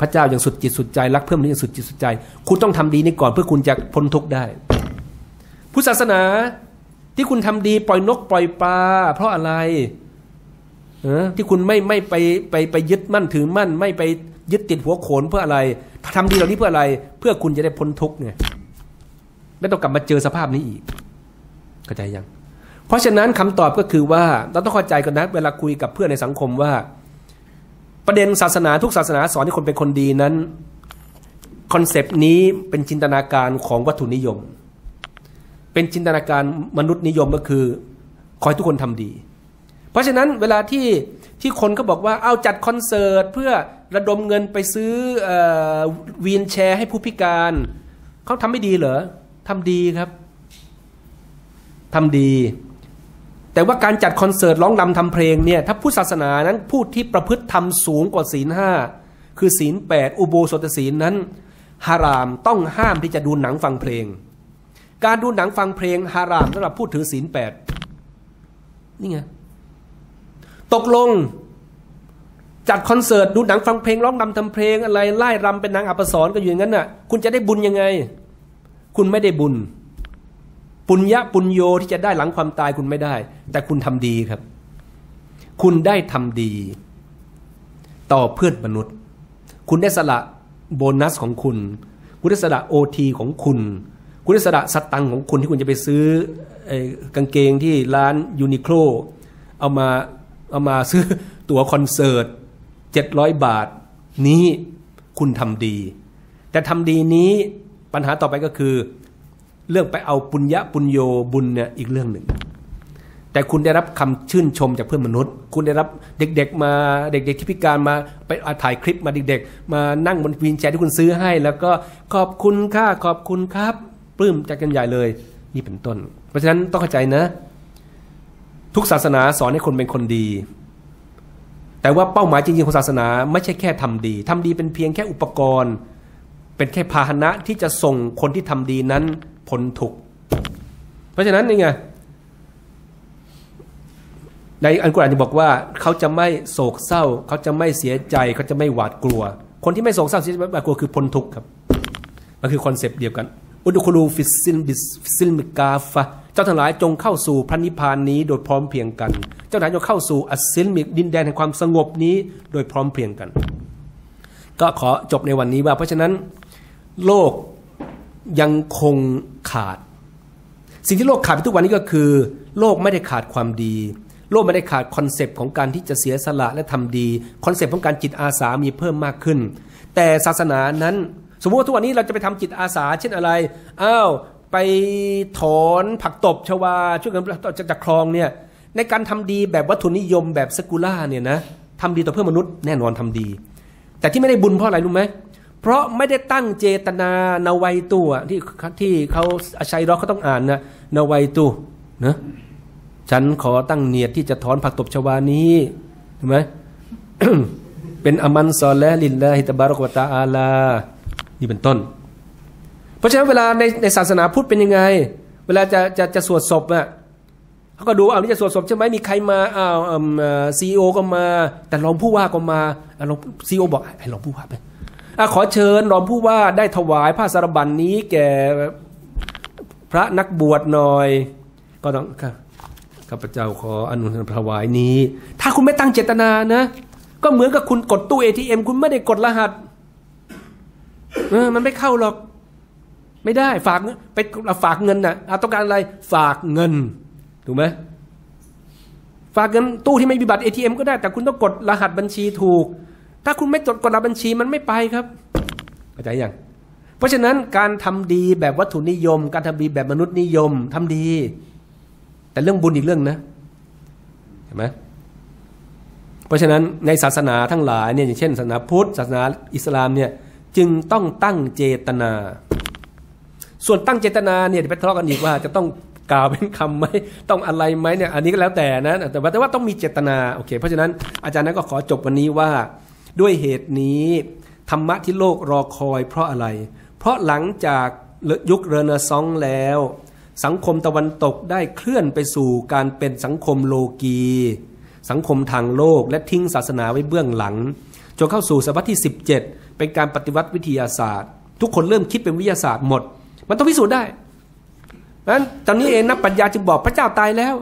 พระเจ้าอย่างสุดจิตสุดใจรักเพื่อนมนุษย์อย่างสุดจิตสุดใจคุณต้องทำดีนี่ก่อนเพื่อคุณจะพ้นทุกข์ได้พุทธศาสนาที่คุณทำดีปล่อยนกปล่อยปลาเพราะอะไรที่คุณไม่ไปยึดมั่นถือมั่นไม่ไปยึดติดหัวโขนเพื่ออะไรทำดีเหล่านี้เพื่ออะไรเพื่อคุณจะได้พ้นทุกข์เนี่ยไม่ต้องกลับมาเจอสภาพนี้อีกเข้าใจยังเพราะฉะนั้นคำตอบก็คือว่าเราต้องเข้าใจกันนะเวลาคุยกับเพื่อนในสังคมว่าประเด็นศาสนาทุกศาสนาสอนให้คนเป็นคนดีนั้นคอนเซปต์นี้เป็นจินตนาการของวัตถุนิยมเป็นจินตนาการมนุษย์นิยมก็คือขอให้ทุกคนทำดีเพราะฉะนั้นเวลาที่คนก็บอกว่าเอาจัดคอนเสิร์ตเพื่อระดมเงินไปซื้อวีลแชร์ให้ผู้พิการเขาทำไม่ดีเหรอทำดีครับทำดีแต่ว่าการจัดคอนเสิร์ตร้องรำทำเพลงเนี่ยถ้าผู้ศาสนานั้นผู้ที่ประพฤติธรรมสูงกว่าศีลห้าคือศีลแปดอุโบสถศีลนั้นฮารามต้องห้ามที่จะดูหนังฟังเพลงการดูหนังฟังเพลงฮารามสำหรับผู้ถือศีลแปดนี่ไงตกลงจัดคอนเสิร์ตดูหนังฟังเพลงร้องรำทำเพลงอะไรไล่รำเป็นนางอัปสรก็อยู่อย่างนั้นน่ะคุณจะได้บุญยังไงคุณไม่ได้บุญปุญญะปุญโยที่จะได้หลังความตายคุณไม่ได้แต่คุณทำดีครับคุณได้ทำดีต่อเพื่อนมนุษย์คุณได้สละ โบนัสของคุณคุณได้สละโอทีของคุณคุณได้สละสตังค์ของคุณที่คุณจะไปซื้อกางเกงที่ร้านยูนิโคลเอามาซื้อตั๋วคอนเสิร์ต700 บาทนี้คุณทำดีแต่ทำดีนี้ปัญหาต่อไปก็คือเรื่องไปเอาปุญญะปุญโยบุญเนี่ยอีกเรื่องหนึ่งแต่คุณได้รับคำชื่นชมจากเพื่อนมนุษย์คุณได้รับเด็กๆมาเด็กๆที่พิการมาไปถ่ายคลิปมาเด็กๆมานั่งบนวีลแชร์ที่คุณซื้อให้แล้วก็ขอบคุณค่ะขอบคุณครับปลื้มใจกันใหญ่เลยนี่เป็นต้นเพราะฉะนั้นต้องเข้าใจนะทุกศาสนาสอนให้คนเป็นคนดีแต่ว่าเป้าหมายจริงๆของศาสนาไม่ใช่แค่ทำดีทำดีเป็นเพียงแค่อุปกรณ์เป็นแค่พาหนะที่จะส่งคนที่ทำดีนั้นพ้นทุกข์เพราะฉะนั้นนี่ไงในอัลกุรอานจะบอกว่าเขาจะไม่โศกเศร้าเขาจะไม่เสียใจเขาจะไม่หวาดกลัวคนที่ไม่โศกเศร้าเสียใจหวาดกลัวคือพ้นทุกข์ครับมันคือคอนเซปต์เดียวกันอุดุคลูฟิซิลบิซิลมิกาฟะเจ้าทั้งหลายจงเข้าสู่พระนิพพานนี้โดยพร้อมเพียงกันเจ้าทั้งหลายจงเข้าสู่อัสซิลมิกดินแดนแห่งความสงบนี้โดยพร้อมเพียงกันก็ขอจบในวันนี้ว่าเพราะฉะนั้นโลกยังคงขาดสิ่งที่โลกขาดไปทุกวันนี้ก็คือโลกไม่ได้ขาดความดีโลกไม่ได้ขาดคอนเซปต์ของการที่จะเสียสละและทำดีคอนเซปต์ของการจิตอาสามีเพิ่มมากขึ้นแต่ศาสนานั้นสมมติว่าทุกวันนี้เราจะไปทำจิตอาสาเช่นอะไรอ้าวไปถอนผักตบชวาช่วยกันจากคลองเนี่ยในการทำดีแบบวัตถุนิยมแบบสกุล่าเนี่ยนะทำดีต่อเพื่อนมนุษย์แน่นอนทำดีแต่ที่ไม่ได้บุญเพราะอะไรรู้ไหมเพราะไม่ได้ตั้งเจตนานาไวตัวที่เขาอาชัยร้อเขาต้องอ่านนะนาไวตัวนะฉันขอตั้งเนียดที่จะถอนผักตบชวานี้ถูกไหม เป็นอามันซอและลินละฮิตบารักวะตาอาลานี่เป็นต้นเพราะฉะนั้นเวลาในศาสนาพุทธเป็นยังไงเวลาจะสวดศพอ่ะเขาก็ดูเอานี่จะสวดศพใช่ไหมมีใครมาอ้าวซีอีโอก็มาแต่รองผู้ว่าก็มาลองซีอีโอบอกให้รองผู้ว่าไปขอเชิญรองผู้ว่าได้ถวายผ้าสารบัญนี้แก่พระนักบวชหน่อยก็ต้องข้าพเจ้าขออนุโมทนาถวายนี้ถ้าคุณไม่ตั้งเจตนานะก็เหมือนกับคุณกดตู้ ATM คุณไม่ได้กดรหัสมันไม่เข้าหรอกไม่ได้ฝากไปฝากเงินนะเอาต้องการอะไรฝากเงินถูกไหมฝากเงินตู้ที่ไม่มีบัตร ATM ก็ได้แต่คุณต้องกดรหัสบัญชีถูกถ้าคุณไม่จดกดรหัสบัญชีมันไม่ไปครับเข้าใจยังเพราะฉะนั้นการทำดีแบบวัตถุนิยมการทำดีแบบมนุษย์นิยมทำดีแต่เรื่องบุญอีกเรื่องนะเห็นไหมเพราะฉะนั้นในศาสนาทั้งหลายเนี่ยอย่างเช่นศาสนาพุทธศาสนาอิสลามเนี่ยจึงต้องตั้งเจตนาส่วนตั้งเจตนาเนี่ยไปทะเลาะกันอีกว่าจะต้องกล่าวเป็นคำไหมต้องอะไรไหมเนี่ยอันนี้ก็แล้วแต่นะแต่ว่าต้องมีเจตนาโอเคเพราะฉะนั้นอาจารย์นั้นก็ขอจบวันนี้ว่าด้วยเหตุนี้ธรรมะที่โลกรอคอยเพราะอะไรเพราะหลังจากยุคเรเนซองส์แล้วสังคมตะวันตกได้เคลื่อนไปสู่การเป็นสังคมโลกีสังคมทางโลกและทิ้งศาสนาไว้เบื้องหลังจนเข้าสู่ศตวรรษที่17เป็นการปฏิวัติวิทยาศาสตร์ทุกคนเริ่มคิดเป็นวิทยาศาสตร์หมดมันต้องพิสูจน์ได้งั้นตอนนี้เองนักปัญญาจึงบอกพระเจ้าตายแล้ว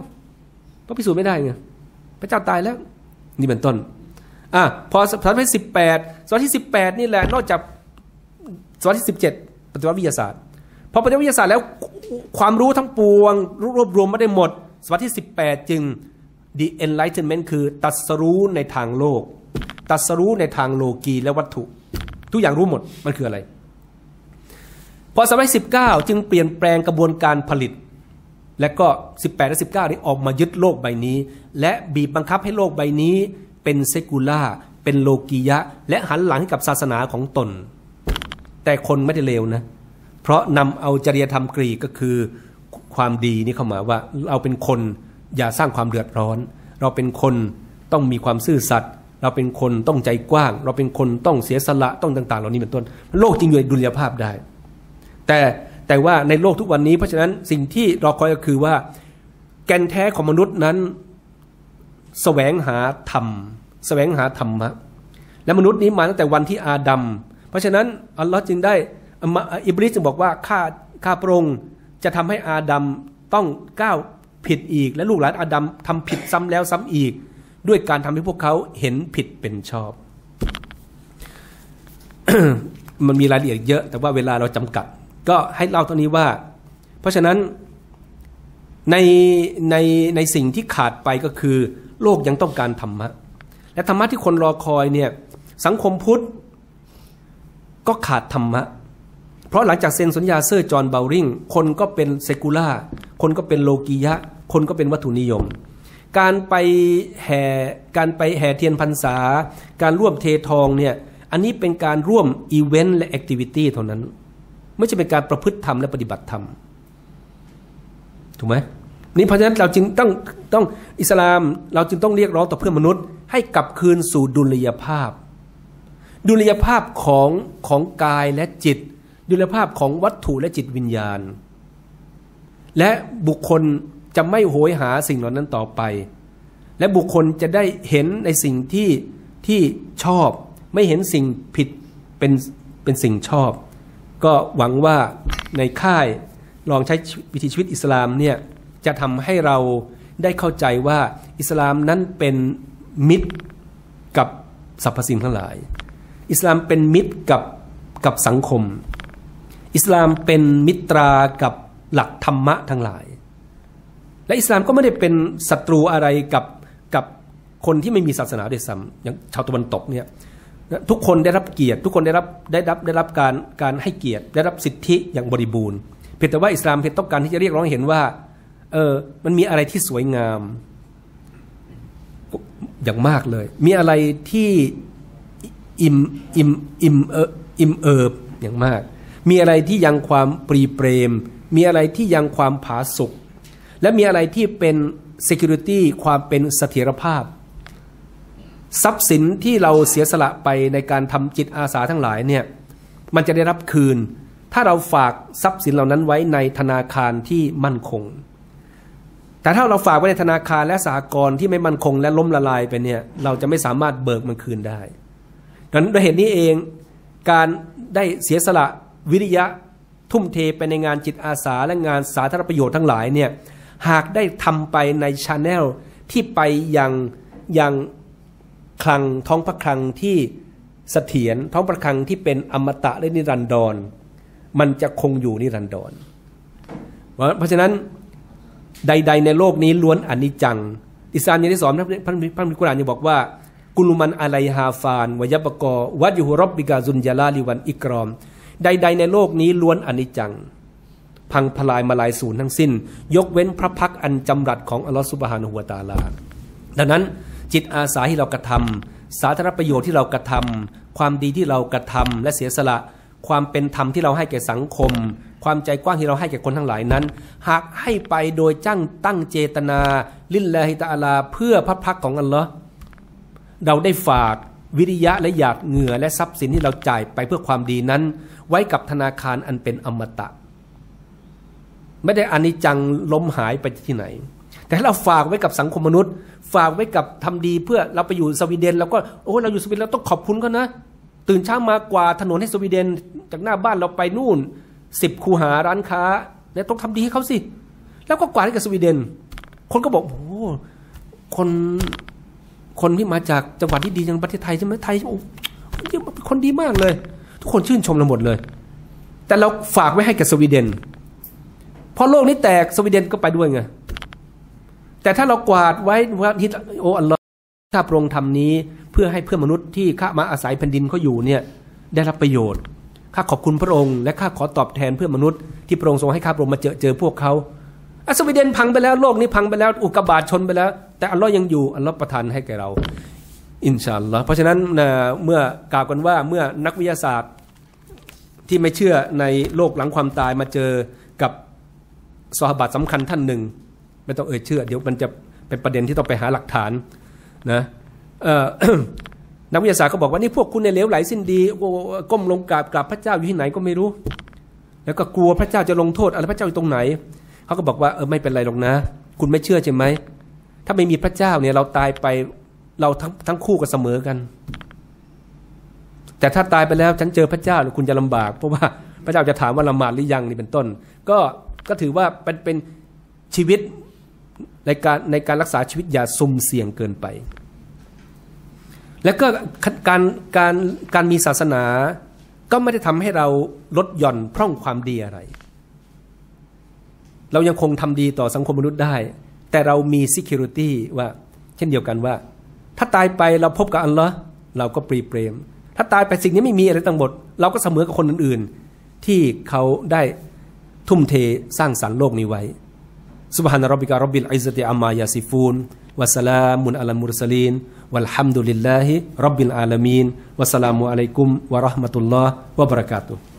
ก็พิสูจน์ไม่ได้ไงพระเจ้าตายแล้วนี่เป็นต้นพอศตวรรษที่18ศตวรรษที่18นี่แหละนอกจากศตวรรษที่17ปฏิวัติวิทยาศาสตร์พอปฏิวัติวิทยาศาสตร์แล้วความรู้ทั้งปวงรวบรวมไม่ได้หมดศตวรรษที่18จึง The Enlightenment คือตรัสรู้ในทางโลกตรัสรู้ในทางโลกีและวัตถุทุกอย่างรู้หมดมันคืออะไรพอศตวรรษที่19จึงเปลี่ยนแปลงกระบวนการผลิตและก็18และ19นี้ออกมายึดโลกใบนี้และบีบบังคับให้โลกใบนี้เป็นเซกูล่าเป็นโลกียะและหันหลังให้กับศาสนาของตนแต่คนไม่ได้เลวนะเพราะนำเอาจริยธรรมกรีกก็คือความดีนี่เข้ามาว่าเราเป็นคนอย่าสร้างความเดือดร้อนเราเป็นคนต้องมีความซื่อสัตย์เราเป็นคนต้องใจกว้างเราเป็นคนต้องเสียสละต้องต่างๆเหล่านี้เป็นต้นโลกจริงอยู่ในดุลยภาพได้แต่ว่าในโลกทุกวันนี้เพราะฉะนั้นสิ่งที่รอคอยก็คือว่าแก่นแท้ของมนุษย์นั้นแสวงหาธรรมแสวงหาธรรมะและมนุษย์นี้มาตั้งแต่วันที่อาดัมเพราะฉะนั้นอัลลอฮ์จึงได้อิบลิสจึงบอกว่าข้าพระองค์จะทำให้อาดัมต้องก้าวผิดอีกและลูกหลานอาดัมทำผิดซ้ำแล้วซ้ำอีกด้วยการทำให้พวกเขาเห็นผิดเป็นชอบ มันมีรายละเอียดเยอะแต่ว่าเวลาเราจำกัดก็ให้เล่าเท่านี้ว่าเพราะฉะนั้นในสิ่งที่ขาดไปก็คือโลกยังต้องการธรรมะและธรรมะที่คนรอคอยเนี่ยสังคมพุทธก็ขาดธรรมะเพราะหลังจากเซ็นสัญญาเซอร์จอห์นเบลลิงคนก็เป็นเซกูล่าคนก็เป็นโลกียะคนก็เป็นวัตถุนิยมการไปแห่เทียนพรรษาการร่วมเททองเนี่ยอันนี้เป็นการร่วมอีเวนต์และแอคทิวิตี้เท่านั้นไม่ใช่เป็นการประพฤติธรรมและปฏิบัติธรรมถูกไหมนี่เพราะฉะนั้นเราจึงต้องอิสลามเราจึงต้องเรียกร้องต่อเพื่อนมนุษย์ให้กลับคืนสู่ดุลยภาพของกายและจิตดุลยภาพของวัตถุและจิตวิญญาณและบุคคลจะไม่โหยหาสิ่งเหล่านั้นต่อไปและบุคคลจะได้เห็นในสิ่งที่ชอบไม่เห็นสิ่งผิดเป็นสิ่งชอบก็หวังว่าในค่ายลองใช้วิถีชีวิตอิสลามเนี่ยจะทำให้เราได้เข้าใจว่าอิสลามนั้นเป็นมิตรกับสรรพสิ่งทั้งหลายอิสลามเป็นมิตรกับสังคมอิสลามเป็นมิตรากับหลักธรรมะทั้งหลายและอิสลามก็ไม่ได้เป็นศัตรูอะไรกับคนที่ไม่มีศาสนาด้วยซ้ำอย่างชาวตะวันตกเนี่ยทุกคนได้รับเกียรติทุกคนได้รับการให้เกียรติได้รับสิทธิอย่างบริบูรณ์เพียงแต่ว่าอิสลามเพียงต้องการที่จะเรียกร้องเห็นว่ามันมีอะไรที่สวยงามอย่างมากเลยมีอะไรที่อิ่มเอิบอย่างมากมีอะไรที่ยังความปรีเปรมมีอะไรที่ยังความผาสุกและมีอะไรที่เป็น security ความเป็นเสถียรภาพทรัพย์สินที่เราเสียสละไปในการทำจิตอาสาทั้งหลายเนี่ยมันจะได้รับคืนถ้าเราฝากทรัพย์สินเหล่านั้นไว้ในธนาคารที่มั่นคงแต่ถ้าเราฝากไว้ในธนาคารและสหกรณ์ที่ไม่มั่นคงและล้มละลายไปเนี่ยเราจะไม่สามารถเบิกมันคืนได้ดังนั้นด้วยเหตุนี้เองการได้เสียสละวิริยะทุ่มเทไปในงานจิตอาสาและงานสาธารณประโยชน์ทั้งหลายเนี่ยหากได้ทำไปในชาแนลที่ไปยังคลังท้องพระคลังที่เสถียรท้องพระคลังที่เป็นอมตะและนิรันดรมันจะคงอยู่นิรันดรเพราะฉะนั้นใดๆในโลกนี้ล้วนอนิจจังอิสลามยังได้สอนพระมิกุรานยังบอกว่ากุลุมันอะลัยฮาฟานวะยับกอวัดยูฮุร็อบบิกาซุลญะลาลิวันอิกรอมใดๆในโลกนี้ล้วนอนิจจังพังพลายมาลายสูญทั้งสิ้นยกเว้นพระพักอันจำรัดของอัลลอฮฺซุบฮานะฮูวะตะอาลาดังนั้นจิตอาสาที่เรากระทำสาธารณประโยชน์ที่เรากระทำความดีที่เรากระทำและเสียสละความเป็นธรรมที่เราให้แก่สังคมความใจกว้างที่เราให้แก่คนทั้งหลายนั้นหากให้ไปโดยตั้งเจตนาลิลลาฮิตะอาลาเพื่อพระพักของอัลลอฮฺเราได้ฝากวิริยะและหยาดเหงื่อและทรัพย์สินที่เราจ่ายไปเพื่อความดีนั้นไว้กับธนาคารอันเป็นอมตะไม่ได้อนิจจังล้มหายไปที่ไหนแต่ถ้าเราฝากไว้กับสังคมมนุษย์ฝากไว้กับทำดีเพื่อเราไปอยู่สวีเดนเราก็เราอยู่สวีเดนเราต้องขอบคุณเขานะตื่นเช้ามากว่าถนนให้สวีเดนจากหน้าบ้านเราไปนู่น10คูหาร้านค้าแล้วต้องทำดีให้เขาสิแล้วก็กวาดให้กับสวีเดนคนก็บอกโอ้คนที่มาจากจังหวัดที่ดีอย่างประเทศไทยใช่ไหมไทยโอ้คนดีมากเลยทุกคนชื่นชมเราหมดเลยแต่เราฝากไว้ให้กับสวีเดนพอโลกนี้แตกสวีเดนก็ไปด้วยไงแต่ถ้าเรากวาดไว้ว่าที่โอ้อัลลอฮฺข้าพระองค์ทำนี้เพื่อให้เพื่อนมนุษย์ที่ข้ามาอาศัยแผ่นดินเขาอยู่เนี่ยได้รับประโยชน์ข้าขอบคุณพระองค์และข้าขอตอบแทนเพื่อนมนุษย์ที่พระองค์ทรงให้ข้าพระองค์มาเจอพวกเขาสวีเดนพังไปแล้วโลกนี้พังไปแล้วอุกกาบาตชนไปแล้วแต่อัลลอฮ์ยังอยู่อัลลอฮ์ประทานให้แก่เราอินชาอัลลอฮ์เพราะฉะนั้นเมื่อกล่าวกันว่าเมื่อนักวิทยาศาสตร์ที่ไม่เชื่อในโลกหลังความตายมาเจอกับซอฮาบะห์สำคัญท่านหนึ่งไม่ต้องเอ่ยชื่อเดี๋ยวมันจะเป็นประเด็นที่ต้องไปหาหลักฐานนะนักวิทยาศาสตร์ก็บอกว่านี่พวกคุณเนี่ยเลวไหลสิ้นดีก้มลงกราบพระเจ้าอยู่ที่ไหนก็ไม่รู้แล้วก็กลัวพระเจ้าจะลงโทษอะไรพระเจ้าอยู่ตรงไหนเขาก็บอกว่าไม่เป็นไรหรอกนะคุณไม่เชื่อใช่ไหมถ้าไม่มีพระเจ้าเนี่ยเราตายไปเราทั้งคู่กันเสมอกันแต่ถ้าตายไปแล้วฉันเจอพระเจ้าเนี่ยคุณจะลำบากเพราะว่าพระเจ้าจะถามว่าละหมาดหรือยังนี่เป็นต้นก็ถือว่าเป็นชีวิตในการรักษาชีวิตอย่าสุ่มเสี่ยงเกินไปและก็การมีศาสนา ก็ไม่ได้ทำให้เราลดหย่อนพร่องความดีอะไรเรายังคงทำดีต่อสังคมมนุษย์ได้แต่เรามี security ว่าเช่นเดียวกันว่าถ้าตายไปเราพบกับอัลเลาะห์เราก็ปรีเปรมถ้าตายไปสิ่งนี้ไม่มีอะไรทั้งหมดเราก็เสมอกับคนอื่นๆที่เขาได้ทุ่มเทสร้างสรรค์โลกนี้ไว้ซุบฮานะร็อบบิกะร็อบบิลอิซซะติอัมมายาซิฟูนวะสลามุนอะลัลมุรซะลีนวัลฮัมดุลิลลาฮิร็อบบิลอาละมีนวัสสลามุอะลัยกุมวะเราะห์มะตุลลอฮ์วะบะเราะกาตุฮ์